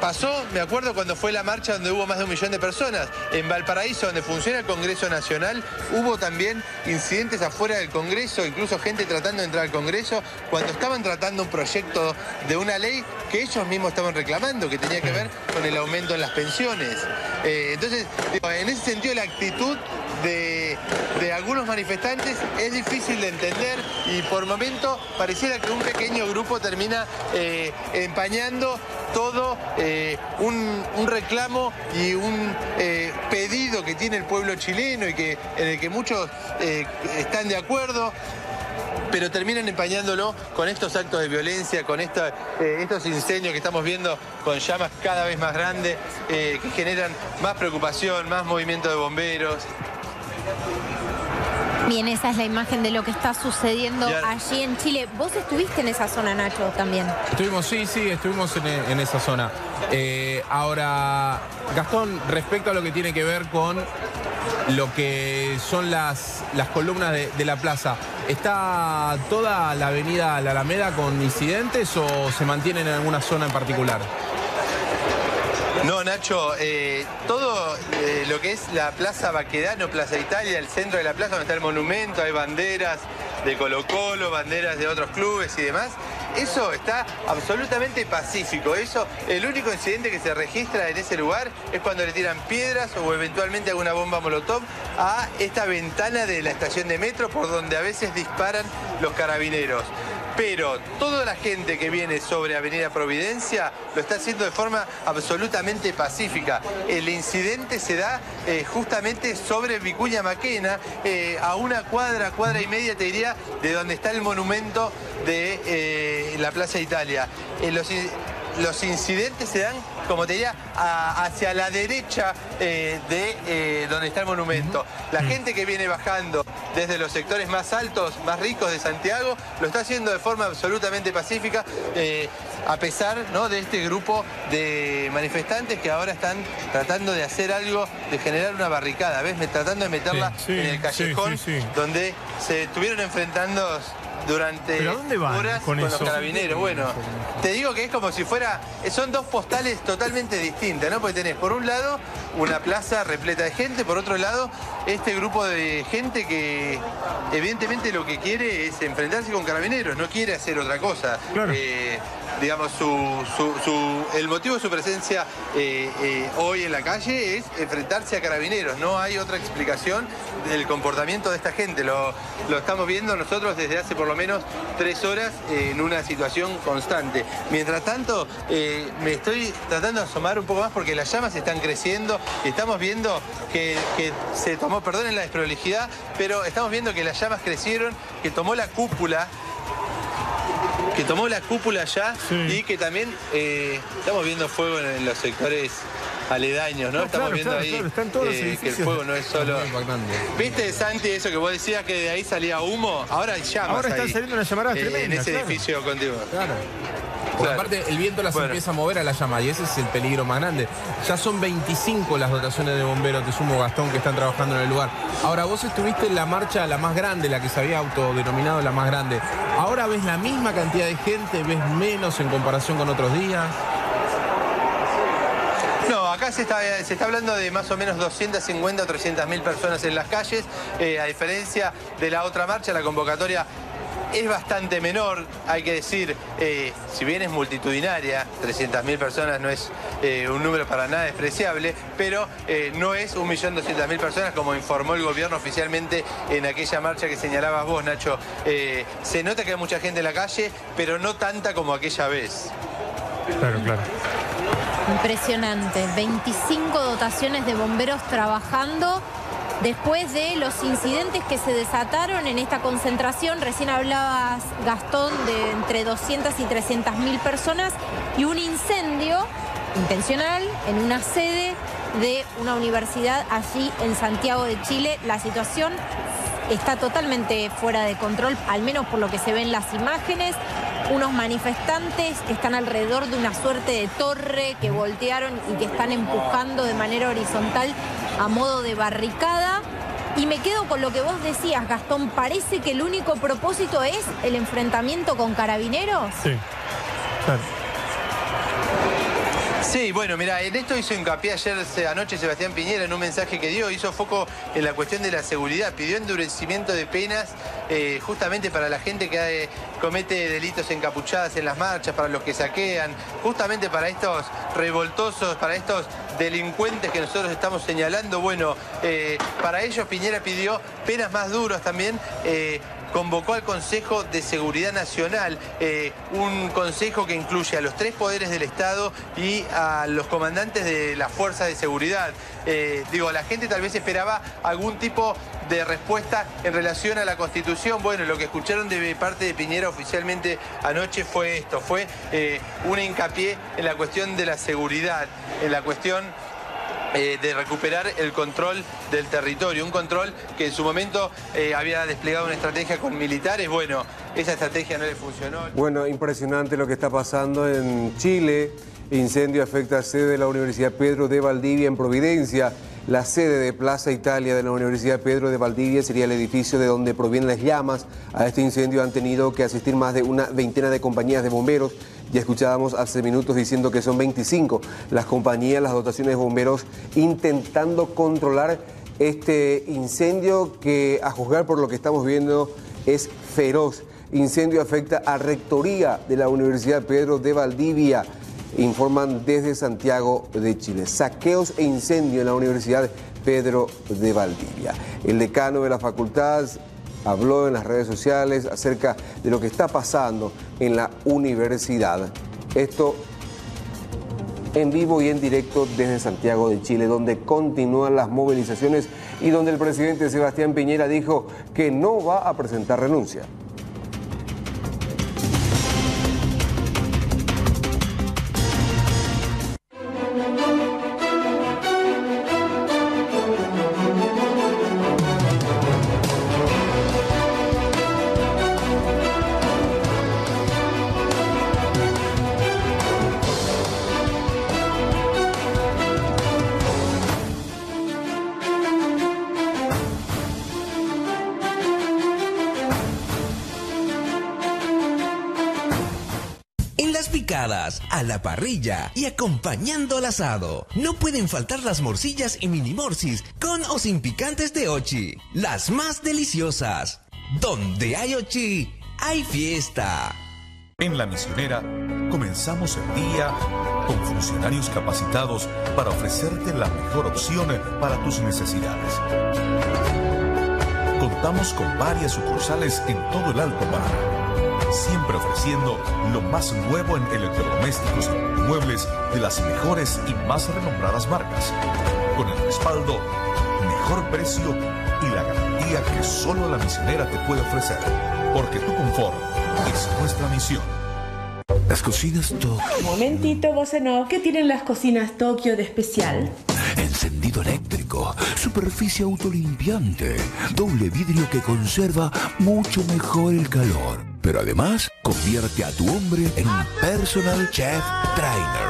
pasó, me acuerdo, cuando fue la marcha donde hubo más de un millón de personas. En Valparaíso, donde funciona el Congreso Nacional, hubo también incidentes afuera del Congreso, incluso gente tratando de entrar al Congreso, cuando estaban tratando un proyecto de una ley que ellos mismos estaban reclamando, que tenía que ver con el aumento en las pensiones. Eh, entonces, digo, en ese sentido, la actitud de, de algunos manifestantes es difícil de entender y por momento pareciera que un pequeño grupo termina eh, empañando todo eh, un, un reclamo y un eh, pedido que tiene el pueblo chileno y que, en el que muchos eh, están de acuerdo, pero terminan empañándolo con estos actos de violencia, con esta, eh, estos incendios que estamos viendo con llamas cada vez más grandes, eh, que generan más preocupación, más movimiento de bomberos. Bien, esa es la imagen de lo que está sucediendo allí en Chile. Vos estuviste en esa zona, Nacho, también. Estuvimos, sí, sí, estuvimos en, en esa zona. Eh, ahora, Gastón, respecto a lo que tiene que ver con lo que son las, las columnas de, de la plaza, ¿está toda la avenida La Alameda con incidentes o se mantienen en alguna zona en particular? No, Nacho, eh, todo eh, lo que es la Plaza Baquedano, Plaza Italia, el centro de la plaza donde está el monumento, hay banderas de Colo-Colo, banderas de otros clubes y demás, eso está absolutamente pacífico. Eso, el único incidente que se registra en ese lugar es cuando le tiran piedras o eventualmente alguna bomba molotov a esta ventana de la estación de metro por donde a veces disparan los carabineros. Pero toda la gente que viene sobre Avenida Providencia lo está haciendo de forma absolutamente pacífica. El incidente se da eh, justamente sobre Vicuña Maquena, eh, a una cuadra, cuadra y media, te diría, de donde está el monumento de eh, la Plaza Italia. Eh, los, los incidentes se dan, como te diría, a, hacia la derecha eh, de eh, donde está el monumento. La gente que viene bajando desde los sectores más altos, más ricos de Santiago, lo está haciendo de forma absolutamente pacífica, eh, a pesar, ¿no?, de este grupo de manifestantes que ahora están tratando de hacer algo, de generar una barricada, ¿ves?, tratando de meterla sí, sí, en el callejón, sí, sí, sí. donde se estuvieron enfrentando durante horas con, con los carabineros. Bueno, te digo que es como si fuera, son dos postales totalmente distintas, ¿no? Porque tenés por un lado una plaza repleta de gente, por otro lado este grupo de gente que evidentemente lo que quiere es enfrentarse con carabineros, no quiere hacer otra cosa. Claro. Eh, digamos, su, su, su, el motivo de su presencia eh, eh, hoy en la calle es enfrentarse a carabineros, no hay otra explicación del comportamiento de esta gente. Lo, lo estamos viendo nosotros desde hace por lo menos tres horas eh, en una situación constante. Mientras tanto, eh, me estoy tratando de asomar un poco más porque las llamas están creciendo y estamos viendo que, que se tomó, perdón en la desprolijidad, pero estamos viendo que las llamas crecieron, que tomó la cúpula que tomó la cúpula ya sí. y que también eh, estamos viendo fuego en, en los sectores aledaños, ¿no? no estamos claro, viendo claro, ahí claro. Están todos eh, que el fuego no es solo... ¿Viste, Santi, eso que vos decías que de ahí salía humo? Ahora hay llamas Ahora están ahí, saliendo unas llamadas eh, tremendas. En ese claro. edificio continuo. Claro. Porque claro. aparte el viento las bueno. empieza a mover a la llama y ese es el peligro más grande. Ya son veinticinco las dotaciones de bomberos, te sumo, Gastón, que están trabajando en el lugar. Ahora, vos estuviste en la marcha la más grande, la que se había autodenominado la más grande. ¿Ahora ves la misma cantidad de gente? ¿Ves menos en comparación con otros días? No, acá se está, se está hablando de más o menos doscientas cincuenta o trescientas mil personas en las calles, eh, a diferencia de la otra marcha, la convocatoria es bastante menor, hay que decir, eh, si bien es multitudinaria, trescientas mil personas no es eh, un número para nada despreciable, pero eh, no es un millón doscientas mil personas como informó el gobierno oficialmente en aquella marcha que señalabas vos, Nacho. Eh, se nota que hay mucha gente en la calle, pero no tanta como aquella vez. Claro, claro. Impresionante, veinticinco dotaciones de bomberos trabajando después de los incidentes que se desataron en esta concentración. Recién hablabas, Gastón, de entre doscientas y trescientas mil personas y un incendio intencional en una sede de una universidad allí en Santiago de Chile. La situación está totalmente fuera de control, al menos por lo que se ven las imágenes. Unos manifestantes que están alrededor de una suerte de torre que voltearon y que están empujando de manera horizontal a modo de barricada. Y me quedo con lo que vos decías, Gastón, parece que el único propósito es el enfrentamiento con carabineros. Sí, claro. Sí, bueno, mira, en esto hizo hincapié ayer anoche Sebastián Piñera en un mensaje que dio, hizo foco en la cuestión de la seguridad, pidió endurecimiento de penas eh, justamente para la gente que eh, comete delitos encapuchadas en las marchas, para los que saquean, justamente para estos revoltosos, para estos delincuentes que nosotros estamos señalando. Bueno, eh, para ellos Piñera pidió penas más duras también. eh, Convocó al Consejo de Seguridad Nacional, eh, un consejo que incluye a los tres poderes del Estado y a los comandantes de las fuerzas de seguridad. Eh, digo, la gente tal vez esperaba algún tipo de respuesta en relación a la Constitución. Bueno, lo que escucharon de parte de Piñera oficialmente anoche fue esto, fue eh, un hincapié en la cuestión de la seguridad, en la cuestión Eh, de recuperar el control del territorio, un control que en su momento eh, había desplegado una estrategia con militares. Bueno, esa estrategia no le funcionó. Bueno, impresionante lo que está pasando en Chile. Incendio afecta a sede de la Universidad Pedro de Valdivia en Providencia. La sede de Plaza Italia de la Universidad Pedro de Valdivia sería el edificio de donde provienen las llamas. A este incendio han tenido que asistir más de una veintena de compañías de bomberos. Ya escuchábamos hace minutos diciendo que son veinticinco las compañías, las dotaciones de bomberos intentando controlar este incendio que, a juzgar por lo que estamos viendo, es feroz. Incendio afecta a Rectoría de la Universidad Pedro de Valdivia. Informan desde Santiago de Chile. Saqueos e incendio en la Universidad Pedro de Valdivia. El decano de la facultad habló en las redes sociales acerca de lo que está pasando en la universidad. Esto en vivo y en directo desde Santiago de Chile, donde continúan las movilizaciones y donde el presidente Sebastián Piñera dijo que no va a presentar renuncia. A la parrilla y acompañando al asado, no pueden faltar las morcillas y mini morcis con o sin picantes de Ochi, las más deliciosas. Donde hay Ochi, hay fiesta. En La Misionera comenzamos el día con funcionarios capacitados para ofrecerte la mejor opción para tus necesidades. Contamos con varias sucursales en todo el Alto Paraná, siempre ofreciendo lo más nuevo en electrodomésticos y muebles de las mejores y más renombradas marcas, con el respaldo, mejor precio y la garantía que solo La Misionera te puede ofrecer, porque tu confort es nuestra misión. Las cocinas Tokio. Un momentito, vos no. ¿Qué tienen las cocinas Tokio de especial? Encendido eléctrico, superficie autolimpiante, doble vidrio que conserva mucho mejor el calor. Pero además, convierte a tu hombre en un personal chef trainer.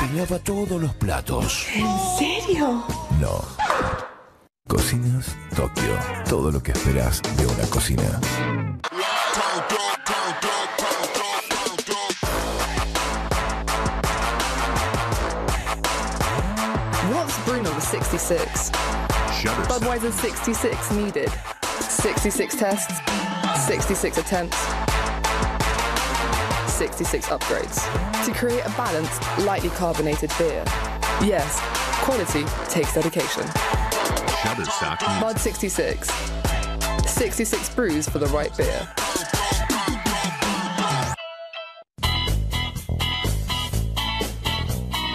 Te lava todos los platos. ¿En serio? No. Cocinas Tokio. Todo lo que esperas de una cocina. What's Bruno the sixty-six? Shutterstock. Budweiser sixty-six needed. sixty-six tests. sixty-six attempts. sixty-six upgrades. To create a balanced, lightly carbonated beer. Yes, quality takes dedication. Shutterstock. Bud sixty-six. sixty-six brews for the right beer.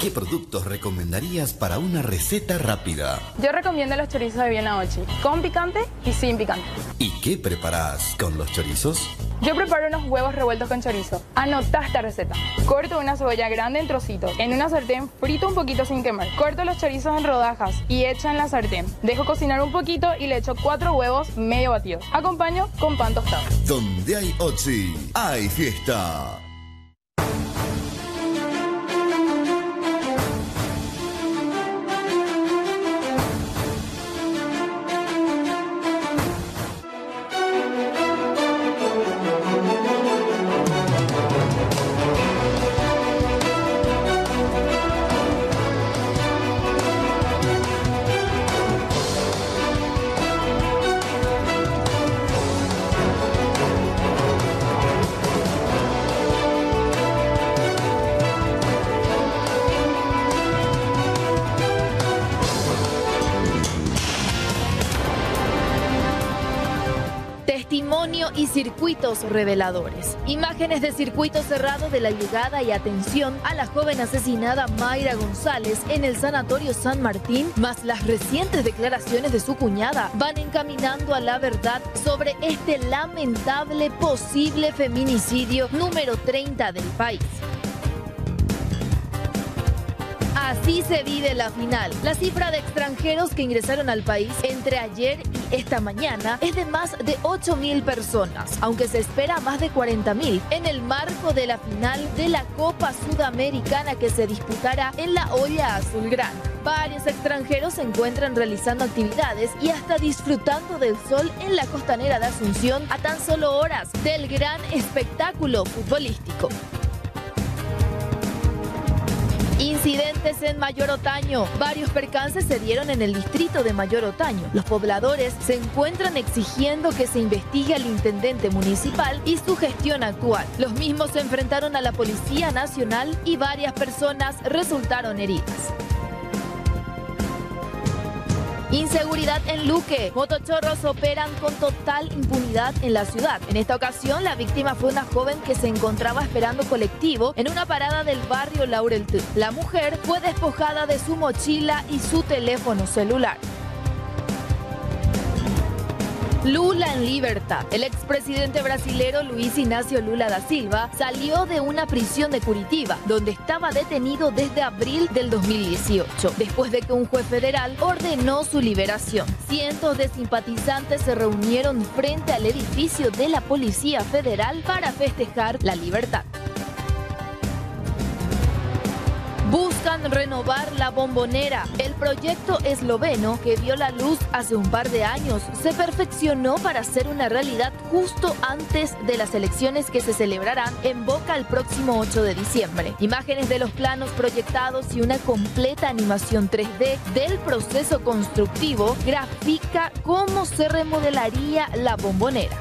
¿Qué productos recomendarías para una receta rápida? Yo recomiendo los chorizos de Viena Ochi, con picante y sin picante. ¿Y qué preparás con los chorizos? Yo preparo unos huevos revueltos con chorizo. Anotá esta receta. Corto una cebolla grande en trocitos. En una sartén frito un poquito sin quemar. Corto los chorizos en rodajas y echo en la sartén. Dejo cocinar un poquito y le echo cuatro huevos medio batidos. Acompaño con pan tostado. Donde hay Ochi, hay fiesta. Y circuitos reveladores. Imágenes de circuito cerrado de la llegada y atención a la joven asesinada Mayra González en el Sanatorio San Martín, más las recientes declaraciones de su cuñada, van encaminando a la verdad sobre este lamentable posible feminicidio número treinta del país. Así se vive la final. La cifra de extranjeros que ingresaron al país entre ayer y esta mañana es de más de ocho mil personas, aunque se espera más de cuarenta mil en el marco de la final de la Copa Sudamericana que se disputará en la Olla Azulgrana. Varios extranjeros se encuentran realizando actividades y hasta disfrutando del sol en la costanera de Asunción a tan solo horas del gran espectáculo futbolístico. Incidentes en Mayor Otaño. Varios percances se dieron en el distrito de Mayor Otaño. Los pobladores se encuentran exigiendo que se investigue al intendente municipal y su gestión actual. Los mismos se enfrentaron a la Policía Nacional y varias personas resultaron heridas. Inseguridad en Luque. Motochorros operan con total impunidad en la ciudad. En esta ocasión, la víctima fue una joven que se encontraba esperando colectivo en una parada del barrio Laurel T. La mujer fue despojada de su mochila y su teléfono celular. Lula en libertad. El expresidente brasilero Luis Ignacio Lula da Silva salió de una prisión de Curitiba, donde estaba detenido desde abril del dos mil dieciocho, después de que un juez federal ordenó su liberación. Cientos de simpatizantes se reunieron frente al edificio de la Policía Federal para festejar la libertad. Buscan renovar la Bombonera. El proyecto esloveno que vio la luz hace un par de años se perfeccionó para ser una realidad justo antes de las elecciones que se celebrarán en Boca el próximo ocho de diciembre. Imágenes de los planos proyectados y una completa animación tres D del proceso constructivo grafica cómo se remodelaría la Bombonera.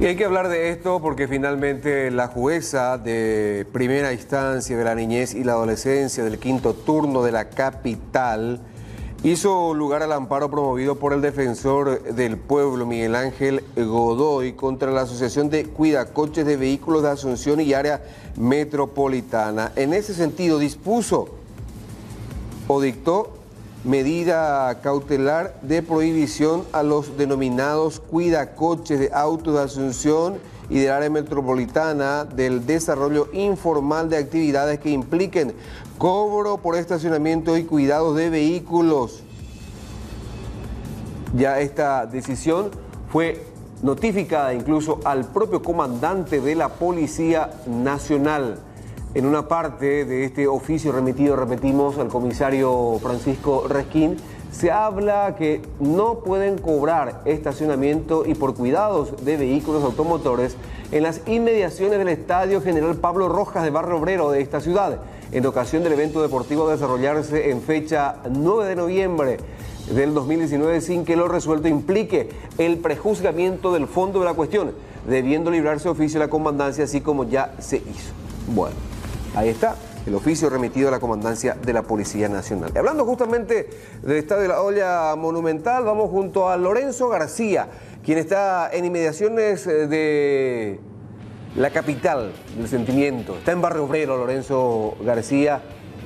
Y hay que hablar de esto porque finalmente la jueza de primera instancia de la niñez y la adolescencia del quinto turno de la capital hizo lugar al amparo promovido por el defensor del pueblo Miguel Ángel Godoy contra la Asociación de Cuidacoches de Vehículos de Asunción y Área Metropolitana. En ese sentido dispuso o dictó medida cautelar de prohibición a los denominados cuidacoches de autos de Asunción y del área metropolitana del desarrollo informal de actividades que impliquen cobro por estacionamiento y cuidados de vehículos. Ya esta decisión fue notificada incluso al propio comandante de la Policía Nacional. En una parte de este oficio remitido, repetimos, al comisario Francisco Resquín, Se habla que no pueden cobrar estacionamiento y por cuidados de vehículos automotores en las inmediaciones del Estadio General Pablo Rojas de Barrio Obrero de esta ciudad, en ocasión del evento deportivo a desarrollarse en fecha nueve de noviembre del dos mil diecinueve, sin que lo resuelto implique el prejuzgamiento del fondo de la cuestión, debiendo librarse oficio a la comandancia, así como ya se hizo. Bueno, ahí está el oficio remitido a la comandancia de la Policía Nacional. Y hablando justamente del estadio de la Olla Monumental, vamos junto a Lorenzo García, quien está en inmediaciones de la capital del sentimiento. Está en Barrio Obrero, Lorenzo García.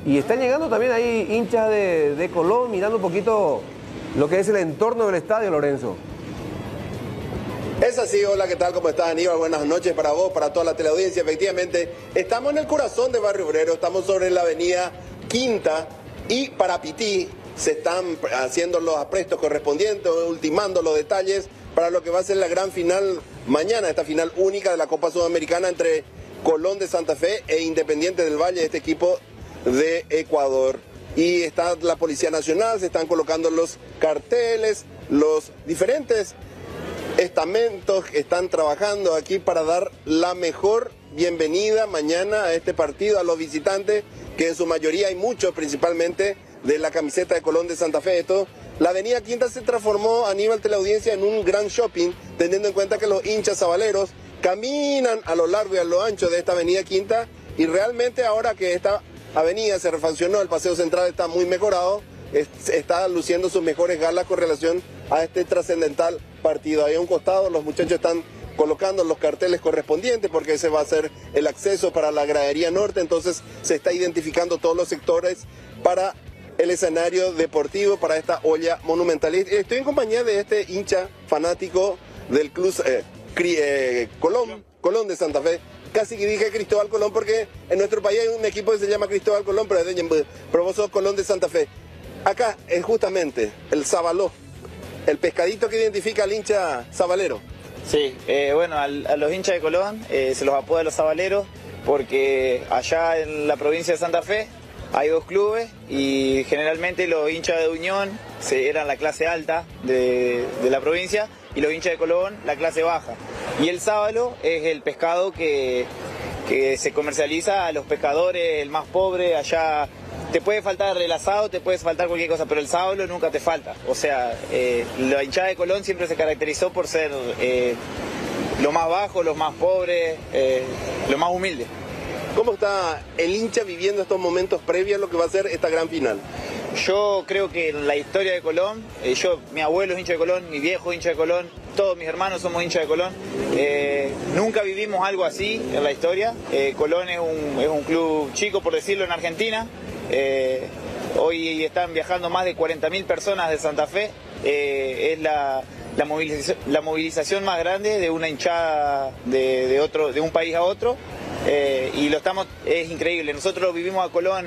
Y están llegando también ahí hinchas de, de Colón, mirando un poquito lo que es el entorno del estadio, Lorenzo. Es así, hola, ¿qué tal? ¿Cómo estás, Aníbal? Buenas noches para vos, para toda la teleaudiencia. Efectivamente, estamos en el corazón de Barrio Obrero, estamos sobre la avenida Quinta y Parapití. Se están haciendo los aprestos correspondientes, ultimando los detalles para lo que va a ser la gran final mañana, esta final única de la Copa Sudamericana entre Colón de Santa Fe e Independiente del Valle, este equipo de Ecuador. Y está la Policía Nacional, se están colocando los carteles, los diferentes estamentos que están trabajando aquí para dar la mejor bienvenida mañana a este partido, a los visitantes, que en su mayoría hay muchos, principalmente de la camiseta de Colón de Santa Fe. Esto, la avenida Quinta se transformó, Aníbal, teleaudiencia, en un gran shopping, teniendo en cuenta que los hinchas sabaleros caminan a lo largo y a lo ancho de esta avenida Quinta, y realmente ahora que esta avenida se refaccionó, el paseo central está muy mejorado, está luciendo sus mejores galas con relación a este trascendental partido. Ahí a un costado los muchachos están colocando los carteles correspondientes porque ese va a ser el acceso para la gradería norte, entonces se está identificando todos los sectores para el escenario deportivo, para esta Olla Monumental. Estoy en compañía de este hincha fanático del club eh, eh, Colón, Colón de Santa Fe. Casi que dije Cristóbal Colón porque en nuestro país hay un equipo que se llama Cristóbal Colón, pero, pero vos sos Colón de Santa Fe. Acá es justamente el sabaló, el pescadito que identifica al hincha sabalero. Sí, eh, bueno, al, a los hinchas de Colón eh, se los apoda los sabaleros porque allá en la provincia de Santa Fe hay dos clubes y generalmente los hinchas de Unión se, eran la clase alta de, de la provincia y los hinchas de Colón la clase baja. Y el sábalo es el pescado que, que se comercializa a los pescadores, el más pobre, allá. Te puede faltar el asado, te puede faltar cualquier cosa, pero el sábalo nunca te falta. O sea, eh, la hinchada de Colón siempre se caracterizó por ser eh, lo más bajo, los más pobres, eh, lo más humilde. ¿Cómo está el hincha viviendo estos momentos previos a lo que va a ser esta gran final? Yo creo que en la historia de Colón, eh, yo, mi abuelo es hincha de Colón, mi viejo es hincha de Colón, todos mis hermanos somos hinchas de Colón. Eh, nunca vivimos algo así en la historia. Eh, Colón es un, es un club chico, por decirlo, en Argentina. Eh, hoy están viajando más de cuarenta mil personas de Santa Fe. Eh, es la, la, movilización, la movilización más grande de una hinchada de, de, otro, de un país a otro. Eh, y lo estamos, es increíble. Nosotros vivimos a Colón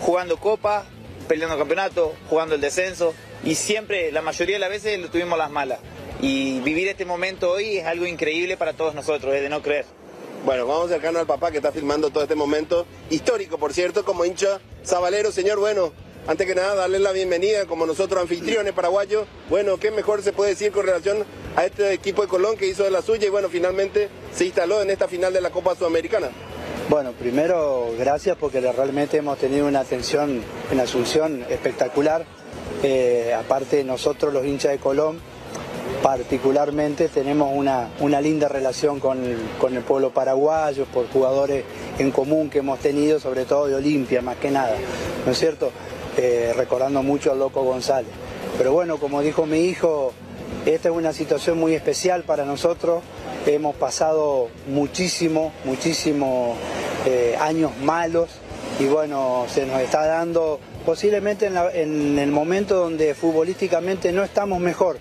jugando copa, peleando campeonato, jugando el descenso. Y siempre, la mayoría de las veces, lo tuvimos las malas. Y vivir este momento hoy es algo increíble para todos nosotros, es de no creer. Bueno, vamos a acercarnos al papá que está filmando todo este momento histórico, por cierto, como hincha sabalero. Señor, bueno, antes que nada, darle la bienvenida como nosotros anfitriones paraguayos. Bueno, qué mejor se puede decir con relación a este equipo de Colón que hizo de la suya y bueno, finalmente se instaló en esta final de la Copa Sudamericana. Bueno, primero, gracias porque realmente hemos tenido una atención en Asunción espectacular. Eh, aparte, nosotros los hinchas de Colón, particularmente tenemos una, una linda relación con el, con el pueblo paraguayo por jugadores en común que hemos tenido, sobre todo de Olimpia, más que nada, ¿no es cierto? Eh, recordando mucho al Loco González. Pero bueno, como dijo mi hijo, esta es una situación muy especial para nosotros. Hemos pasado muchísimo, muchísimos eh, años malos y bueno, se nos está dando posiblemente en, la, en el momento donde futbolísticamente no estamos mejor.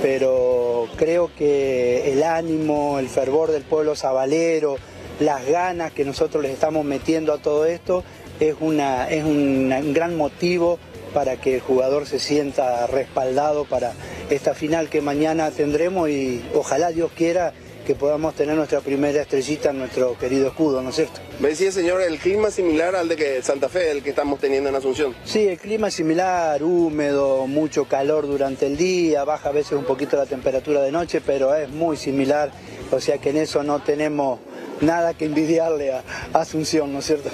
Pero creo que el ánimo, el fervor del pueblo sabalero, las ganas que nosotros les estamos metiendo a todo esto, es, una, es un, un gran motivo para que el jugador se sienta respaldado para esta final que mañana tendremos y ojalá Dios quiera que podamos tener nuestra primera estrellita en nuestro querido escudo, ¿no es cierto? Me decía, señor, el clima es similar al de que Santa Fe, el que estamos teniendo en Asunción. Sí, el clima es similar, húmedo, mucho calor durante el día, baja a veces un poquito la temperatura de noche, pero es muy similar, o sea que en eso no tenemos nada que envidiarle a Asunción, ¿no es cierto?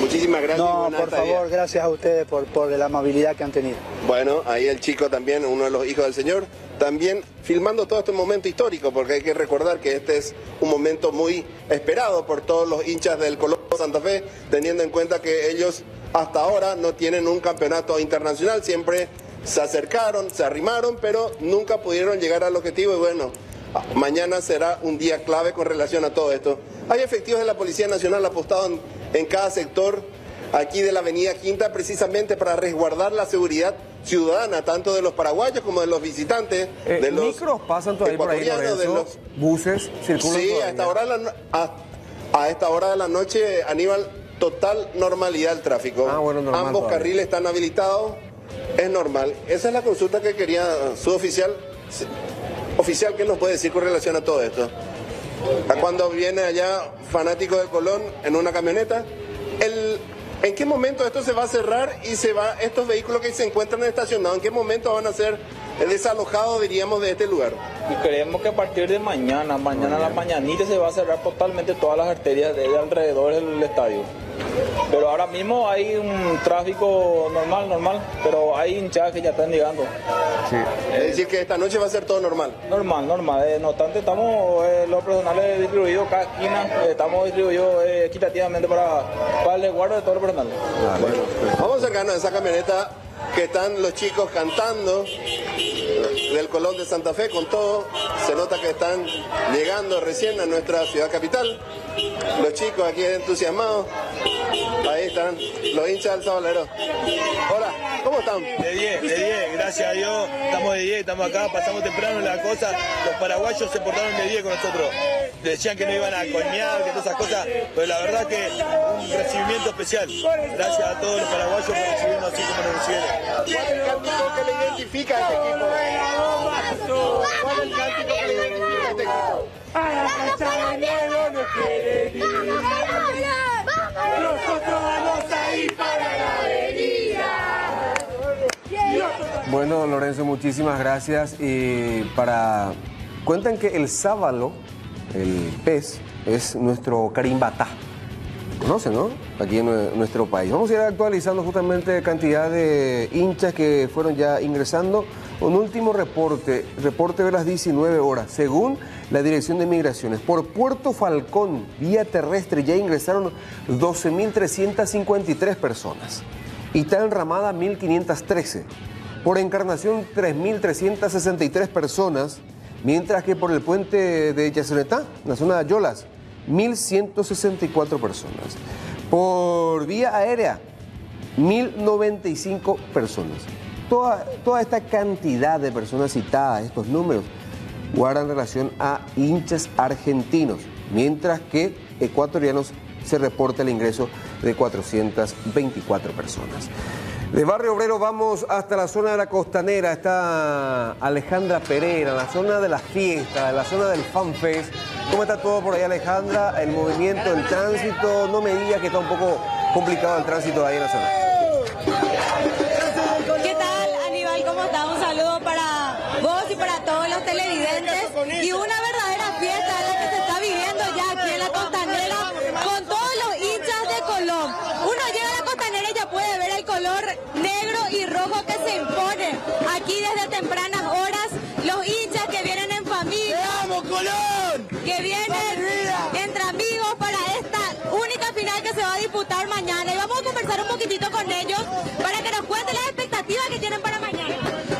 Muchísimas gracias. No, por favor, gracias a ustedes por, por la amabilidad que han tenido. Bueno, ahí el chico también, uno de los hijos del señor, también filmando todo este momento histórico, porque hay que recordar que este es un momento muy esperado por todos los hinchas del Colón Santa Fe, teniendo en cuenta que ellos hasta ahora no tienen un campeonato internacional, siempre se acercaron, se arrimaron, pero nunca pudieron llegar al objetivo y bueno, mañana será un día clave con relación a todo esto. Hay efectivos de la Policía Nacional apostados en, en cada sector aquí de la Avenida Quinta precisamente para resguardar la seguridad ciudadana, tanto de los paraguayos como de los visitantes, eh, de los micros pasan todavía por ahí, Lorenzo, de los buses circulan. Sí, a esta, hora la, a, a esta hora de la noche, Aníbal, total normalidad el tráfico. Ah, bueno, normal, ambos todavía. Carriles están habilitados, es normal. Esa es la consulta que quería su oficial. Oficial, ¿qué nos puede decir con relación a todo esto? ¿A cuándo viene allá fanático de Colón en una camioneta? El, ¿En qué momento esto se va a cerrar y se va estos vehículos que se encuentran estacionados, en qué momento van a ser desalojados, diríamos, de este lugar? Y creemos que a partir de mañana, mañana a la mañanita se va a cerrar totalmente todas las arterias de alrededor del estadio. Pero ahora mismo hay un tráfico normal, normal, pero hay hinchadas que ya están llegando. Sí. Es decir que esta noche va a ser todo normal. Normal, normal. Eh, no obstante, estamos eh, los personales distribuidos cada esquina, eh, estamos distribuidos eh, equitativamente para, para el resguardo de todo el personal. Claro. Bueno, vamos a sacarnos de esa camioneta que están los chicos cantando del Colón de Santa Fe con todo. Se nota que están llegando recién a nuestra ciudad capital. Los chicos aquí entusiasmados. Ahí están los hinchas del Sabalero. Hola, ¿cómo están? De diez, de diez, gracias a Dios. Estamos de diez, estamos acá, pasamos temprano la cosa. Los paraguayos se portaron de diez con nosotros. Decían que no iban a coñar, que todas esas cosas, pero la verdad que un recibimiento especial. Gracias a todos los paraguayos por recibirnos así como nos recibieron. ¿Cuál es el cántico que le identifica a este equipo? ¿Cuál es el cántico que le identifica a este equipo? A la casa de miedo no quiere ir. Nosotros vamos a ir para la avenida. Bueno, Lorenzo, muchísimas gracias. Y para... Cuentan que el sábalo, el pez, es nuestro carimbatá. Conocen, ¿no? Aquí en nuestro país. Vamos a ir actualizando justamente cantidad de hinchas que fueron ya ingresando. Un último reporte, reporte de las diecinueve horas. Según la Dirección de Migraciones, por Puerto Falcón, vía terrestre, ya ingresaron doce mil trescientas cincuenta y tres personas. Está enramada mil quinientas trece. Por Encarnación, tres mil trescientas sesenta y tres personas. Mientras que por el puente de Yacyretá, en la zona de Yolas, mil ciento sesenta y cuatro personas. Por vía aérea, mil noventa y cinco personas. Toda, toda esta cantidad de personas citadas, estos números, guardan relación a hinchas argentinos, mientras que ecuatorianos se reporta el ingreso de cuatrocientas veinticuatro personas. De Barrio Obrero vamos hasta la zona de la Costanera, está Alejandra Pereira, la zona de las fiestas, la zona del FanFest. ¿Cómo está todo por ahí, Alejandra? El movimiento, el tránsito, no me digas que está un poco complicado el tránsito ahí en la zona. ¿Qué tal, Aníbal? ¿Cómo está? Un saludo para vos y para todos los televidentes. Y una verdadera fiesta es la que se está viviendo ya aquí en la Costanera con todos los hinchas de Colón. Uno llega a la Costanera y ya puede ver el color negro y rojo que se impone aquí desde tempranas horas. Los hinchas que vienen en familia. ¡Vamos, Colón! Que vienen entre amigos para esta única final que se va a disputar mañana. Y vamos a conversar un poquitito con ellos para que nos cuenten las expectativas que tienen para mañana.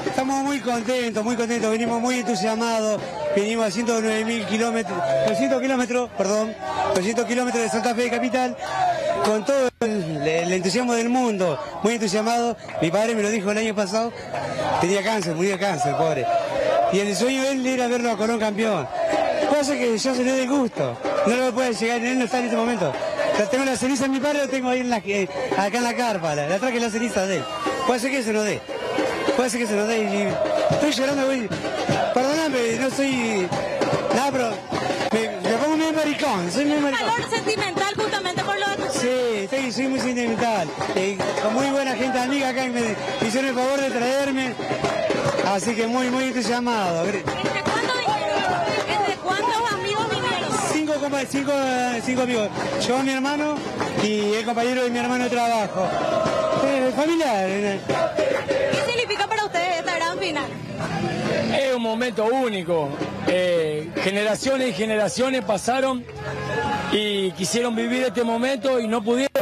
Estamos muy contentos, muy contentos, venimos muy entusiasmados. Venimos a ciento nueve mil kilómetros, doscientos kilómetros, perdón, doscientos kilómetros de Santa Fe de Capital, con todo el, el entusiasmo del mundo, muy entusiasmado. Mi padre me lo dijo el año pasado, tenía cáncer, murió de cáncer, pobre. Y el sueño de él era verlo a Colón campeón. Cosa que yo se le doy gusto, no lo puede llegar, él no está en este momento. La tengo la ceniza de mi padre, la tengo ahí en la, eh, acá en la carpa, la, la traje la ceniza de él. Puede ser que se lo dé, puede ser que se lo dé. Y, y estoy llorando, voy. Perdóname, no soy... Nada, pero me, soy muy maricón. ¿Un valor sentimental justamente por lo de tu pueblo? Sí, soy muy sentimental. Eh, con muy buena gente amiga acá me hicieron el favor de traerme, así que muy, muy entusiasmado. ¿Entre cuántos vinieron? ¿Entre cuántos amigos vinieron? Cinco, cinco, cinco amigos. Yo, mi hermano y el compañero de mi hermano de trabajo. Eh, familiar. ¿Qué significa para ustedes esta gran final? Es un momento único. Eh, generaciones y generaciones pasaron y quisieron vivir este momento y no pudieron.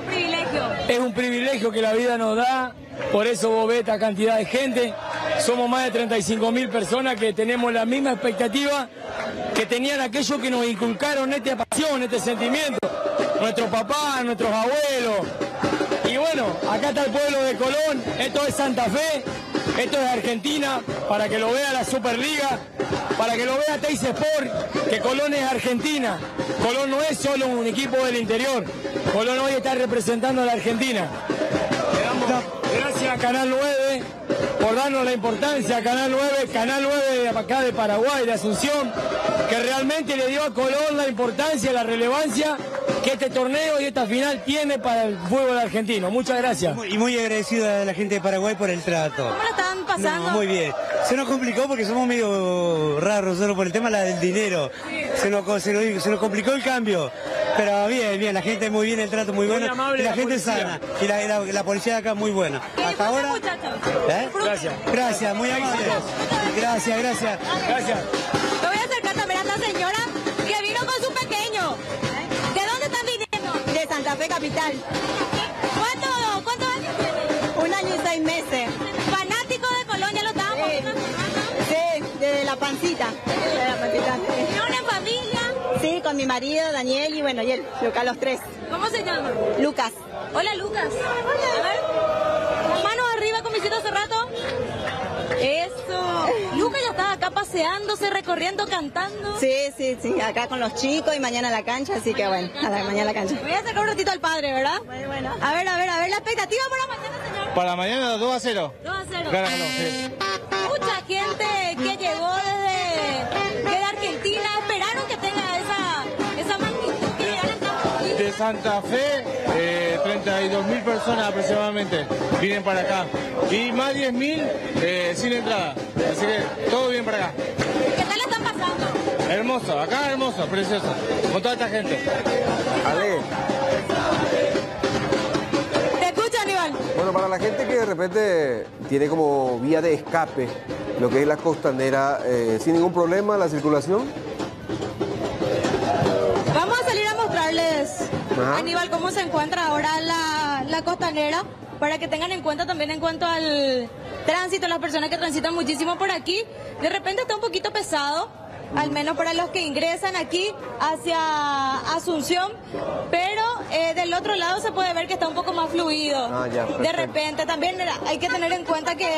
Un privilegio. Es un privilegio que la vida nos da, por eso vos ves esta cantidad de gente. Somos más de treinta y cinco mil personas que tenemos la misma expectativa que tenían aquellos que nos inculcaron esta pasión, este sentimiento. Nuestros papás, nuestros abuelos. Y bueno, acá está el pueblo de Colón, esto es Santa Fe. Esto es Argentina, para que lo vea la Superliga, para que lo vea Teis Sport, que Colón es Argentina. Colón no es solo un equipo del interior, Colón hoy está representando a la Argentina. Le damos gracias a Canal nueve por darnos la importancia, a Canal nueve, Canal nueve de acá de Paraguay, de Asunción, que realmente le dio a Colón la importancia, la relevancia que este torneo y esta final tiene para el fútbol argentino. Muchas gracias. Y muy agradecido a la gente de Paraguay por el trato. ¿Cómo lo están pasando? No, muy bien. Se nos complicó porque somos medio raros solo por el tema del dinero. Sí. Se, nos, se, nos, se nos complicó el cambio. Pero bien, bien, la gente muy bien, el trato muy, muy bueno. Amable, y la, la gente policía. Sana. Y la, la, la policía de acá muy buena. Hasta ahora. ¿Eh? Gracias. Gracias, muy amables. Gracias, gracias. Gracias. Me voy a acercar también a la señora que vino con su pequeño. Santa Fe Capital. ¿Cuántos cuánto años tiene? Un año y seis meses. ¿Fanático de Colonia lo estábamos? Sí, sí, desde la pancita. Desde la pancita. ¿Tiene una familia? Sí, con mi marido, Daniel, y bueno, y él, Lucas, los tres. ¿Cómo se llama? Lucas. Hola, Lucas. Hola. A ver, manos arriba con visita hace rato. Eso. Lucas ya estaba acá paseándose, recorriendo, cantando. Sí, sí, sí, acá con los chicos y mañana a la cancha, así mañana que bueno, cancha. A la, mañana a la cancha. Voy a sacar un ratito al padre, ¿verdad? Bueno, bueno. A ver, a ver, a ver, la expectativa para mañana, señor. Para mañana dos a cero. dos a cero. Claro, no, sí. Mucha gente que llegó desde de Argentina, esperaron que tenga esa, esa magnitud que llegaron acá. De Santa Fe, eh, treinta y dos mil personas aproximadamente vienen para acá. Y más diez mil eh, sin entrada. Así que todo bien para acá. ¿Qué tal están pasando? Hermoso, acá hermoso, precioso. Con toda esta gente. Alejo. ¿Te escuchan, Iván? Bueno, para la gente que de repente tiene como vía de escape lo que es la costanera, eh, sin ningún problema la circulación. Vamos a salir a mostrarles, ajá, Aníbal, cómo se encuentra ahora la, la costanera, para que tengan en cuenta también en cuanto al tránsito, las personas que transitan muchísimo por aquí. De repente está un poquito pesado, al menos para los que ingresan aquí hacia Asunción, pero eh, del otro lado se puede ver que está un poco más fluido. Ah, ya, de repente también hay que tener en cuenta que,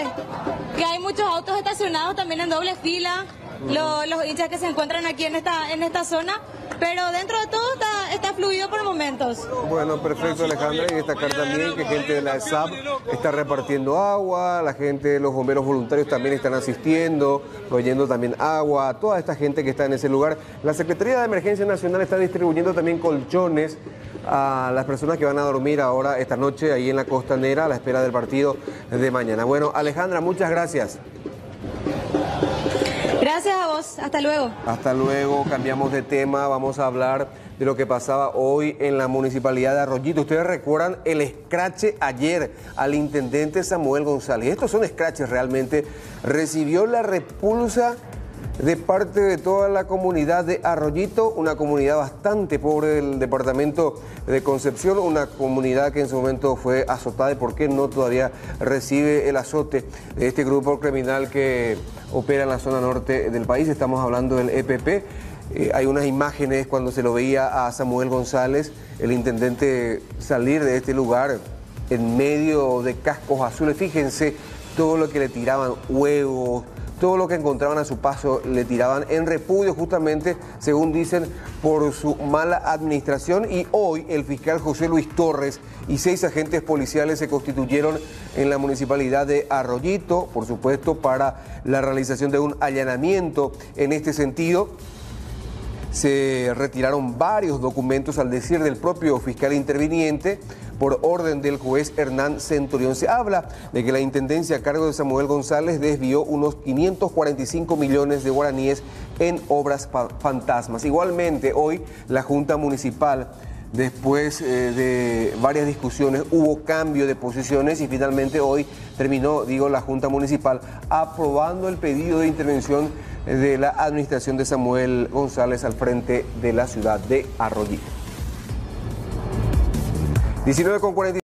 que hay muchos autos estacionados también en doble fila, los, los hinchas que se encuentran aquí en esta, en esta zona, pero dentro de todo está, está fluido por momentos. Bueno, perfecto, Alejandra, y destacar también que gente de la E S A P está repartiendo agua, la gente, los bomberos voluntarios también están asistiendo, proveyendo también agua a toda esta gente que está en ese lugar. La Secretaría de Emergencia Nacional está distribuyendo también colchones a las personas que van a dormir ahora esta noche ahí en la costanera a la espera del partido de mañana. Bueno, Alejandra, muchas gracias. Gracias a vos, hasta luego. Hasta luego, cambiamos de tema, vamos a hablar de lo que pasaba hoy en la Municipalidad de Arroyito. Ustedes recuerdan el escrache ayer al intendente Samuel González. Estos son escraches realmente. Recibió la repulsa de parte de toda la comunidad de Arroyito, una comunidad bastante pobre del departamento de Concepción, una comunidad que en su momento fue azotada y por qué no todavía recibe el azote de este grupo criminal que opera en la zona norte del país. Estamos hablando del E P P. Eh, hay unas imágenes cuando se lo veía a Samuel González, el intendente, salir de este lugar en medio de cascos azules. Fíjense todo lo que le tiraban, huevos, todo lo que encontraban a su paso le tiraban en repudio justamente, según dicen, por su mala administración. Y hoy el fiscal José Luis Torres y seis agentes policiales se constituyeron en la Municipalidad de Arroyito, por supuesto, para la realización de un allanamiento en este sentido. se retiraron varios documentos, al decir del propio fiscal interviniente, por orden del juez Hernán Centurión. Se habla de que la intendencia a cargo de Samuel González desvió unos quinientos cuarenta y cinco millones de guaraníes en obras fantasmas. Igualmente, hoy la Junta Municipal, después eh, de varias discusiones, hubo cambio de posiciones y finalmente hoy terminó, digo, la Junta Municipal aprobando el pedido de intervención de la administración de Samuel González al frente de la ciudad de Arroyito. diecinueve con cuarenta y cinco.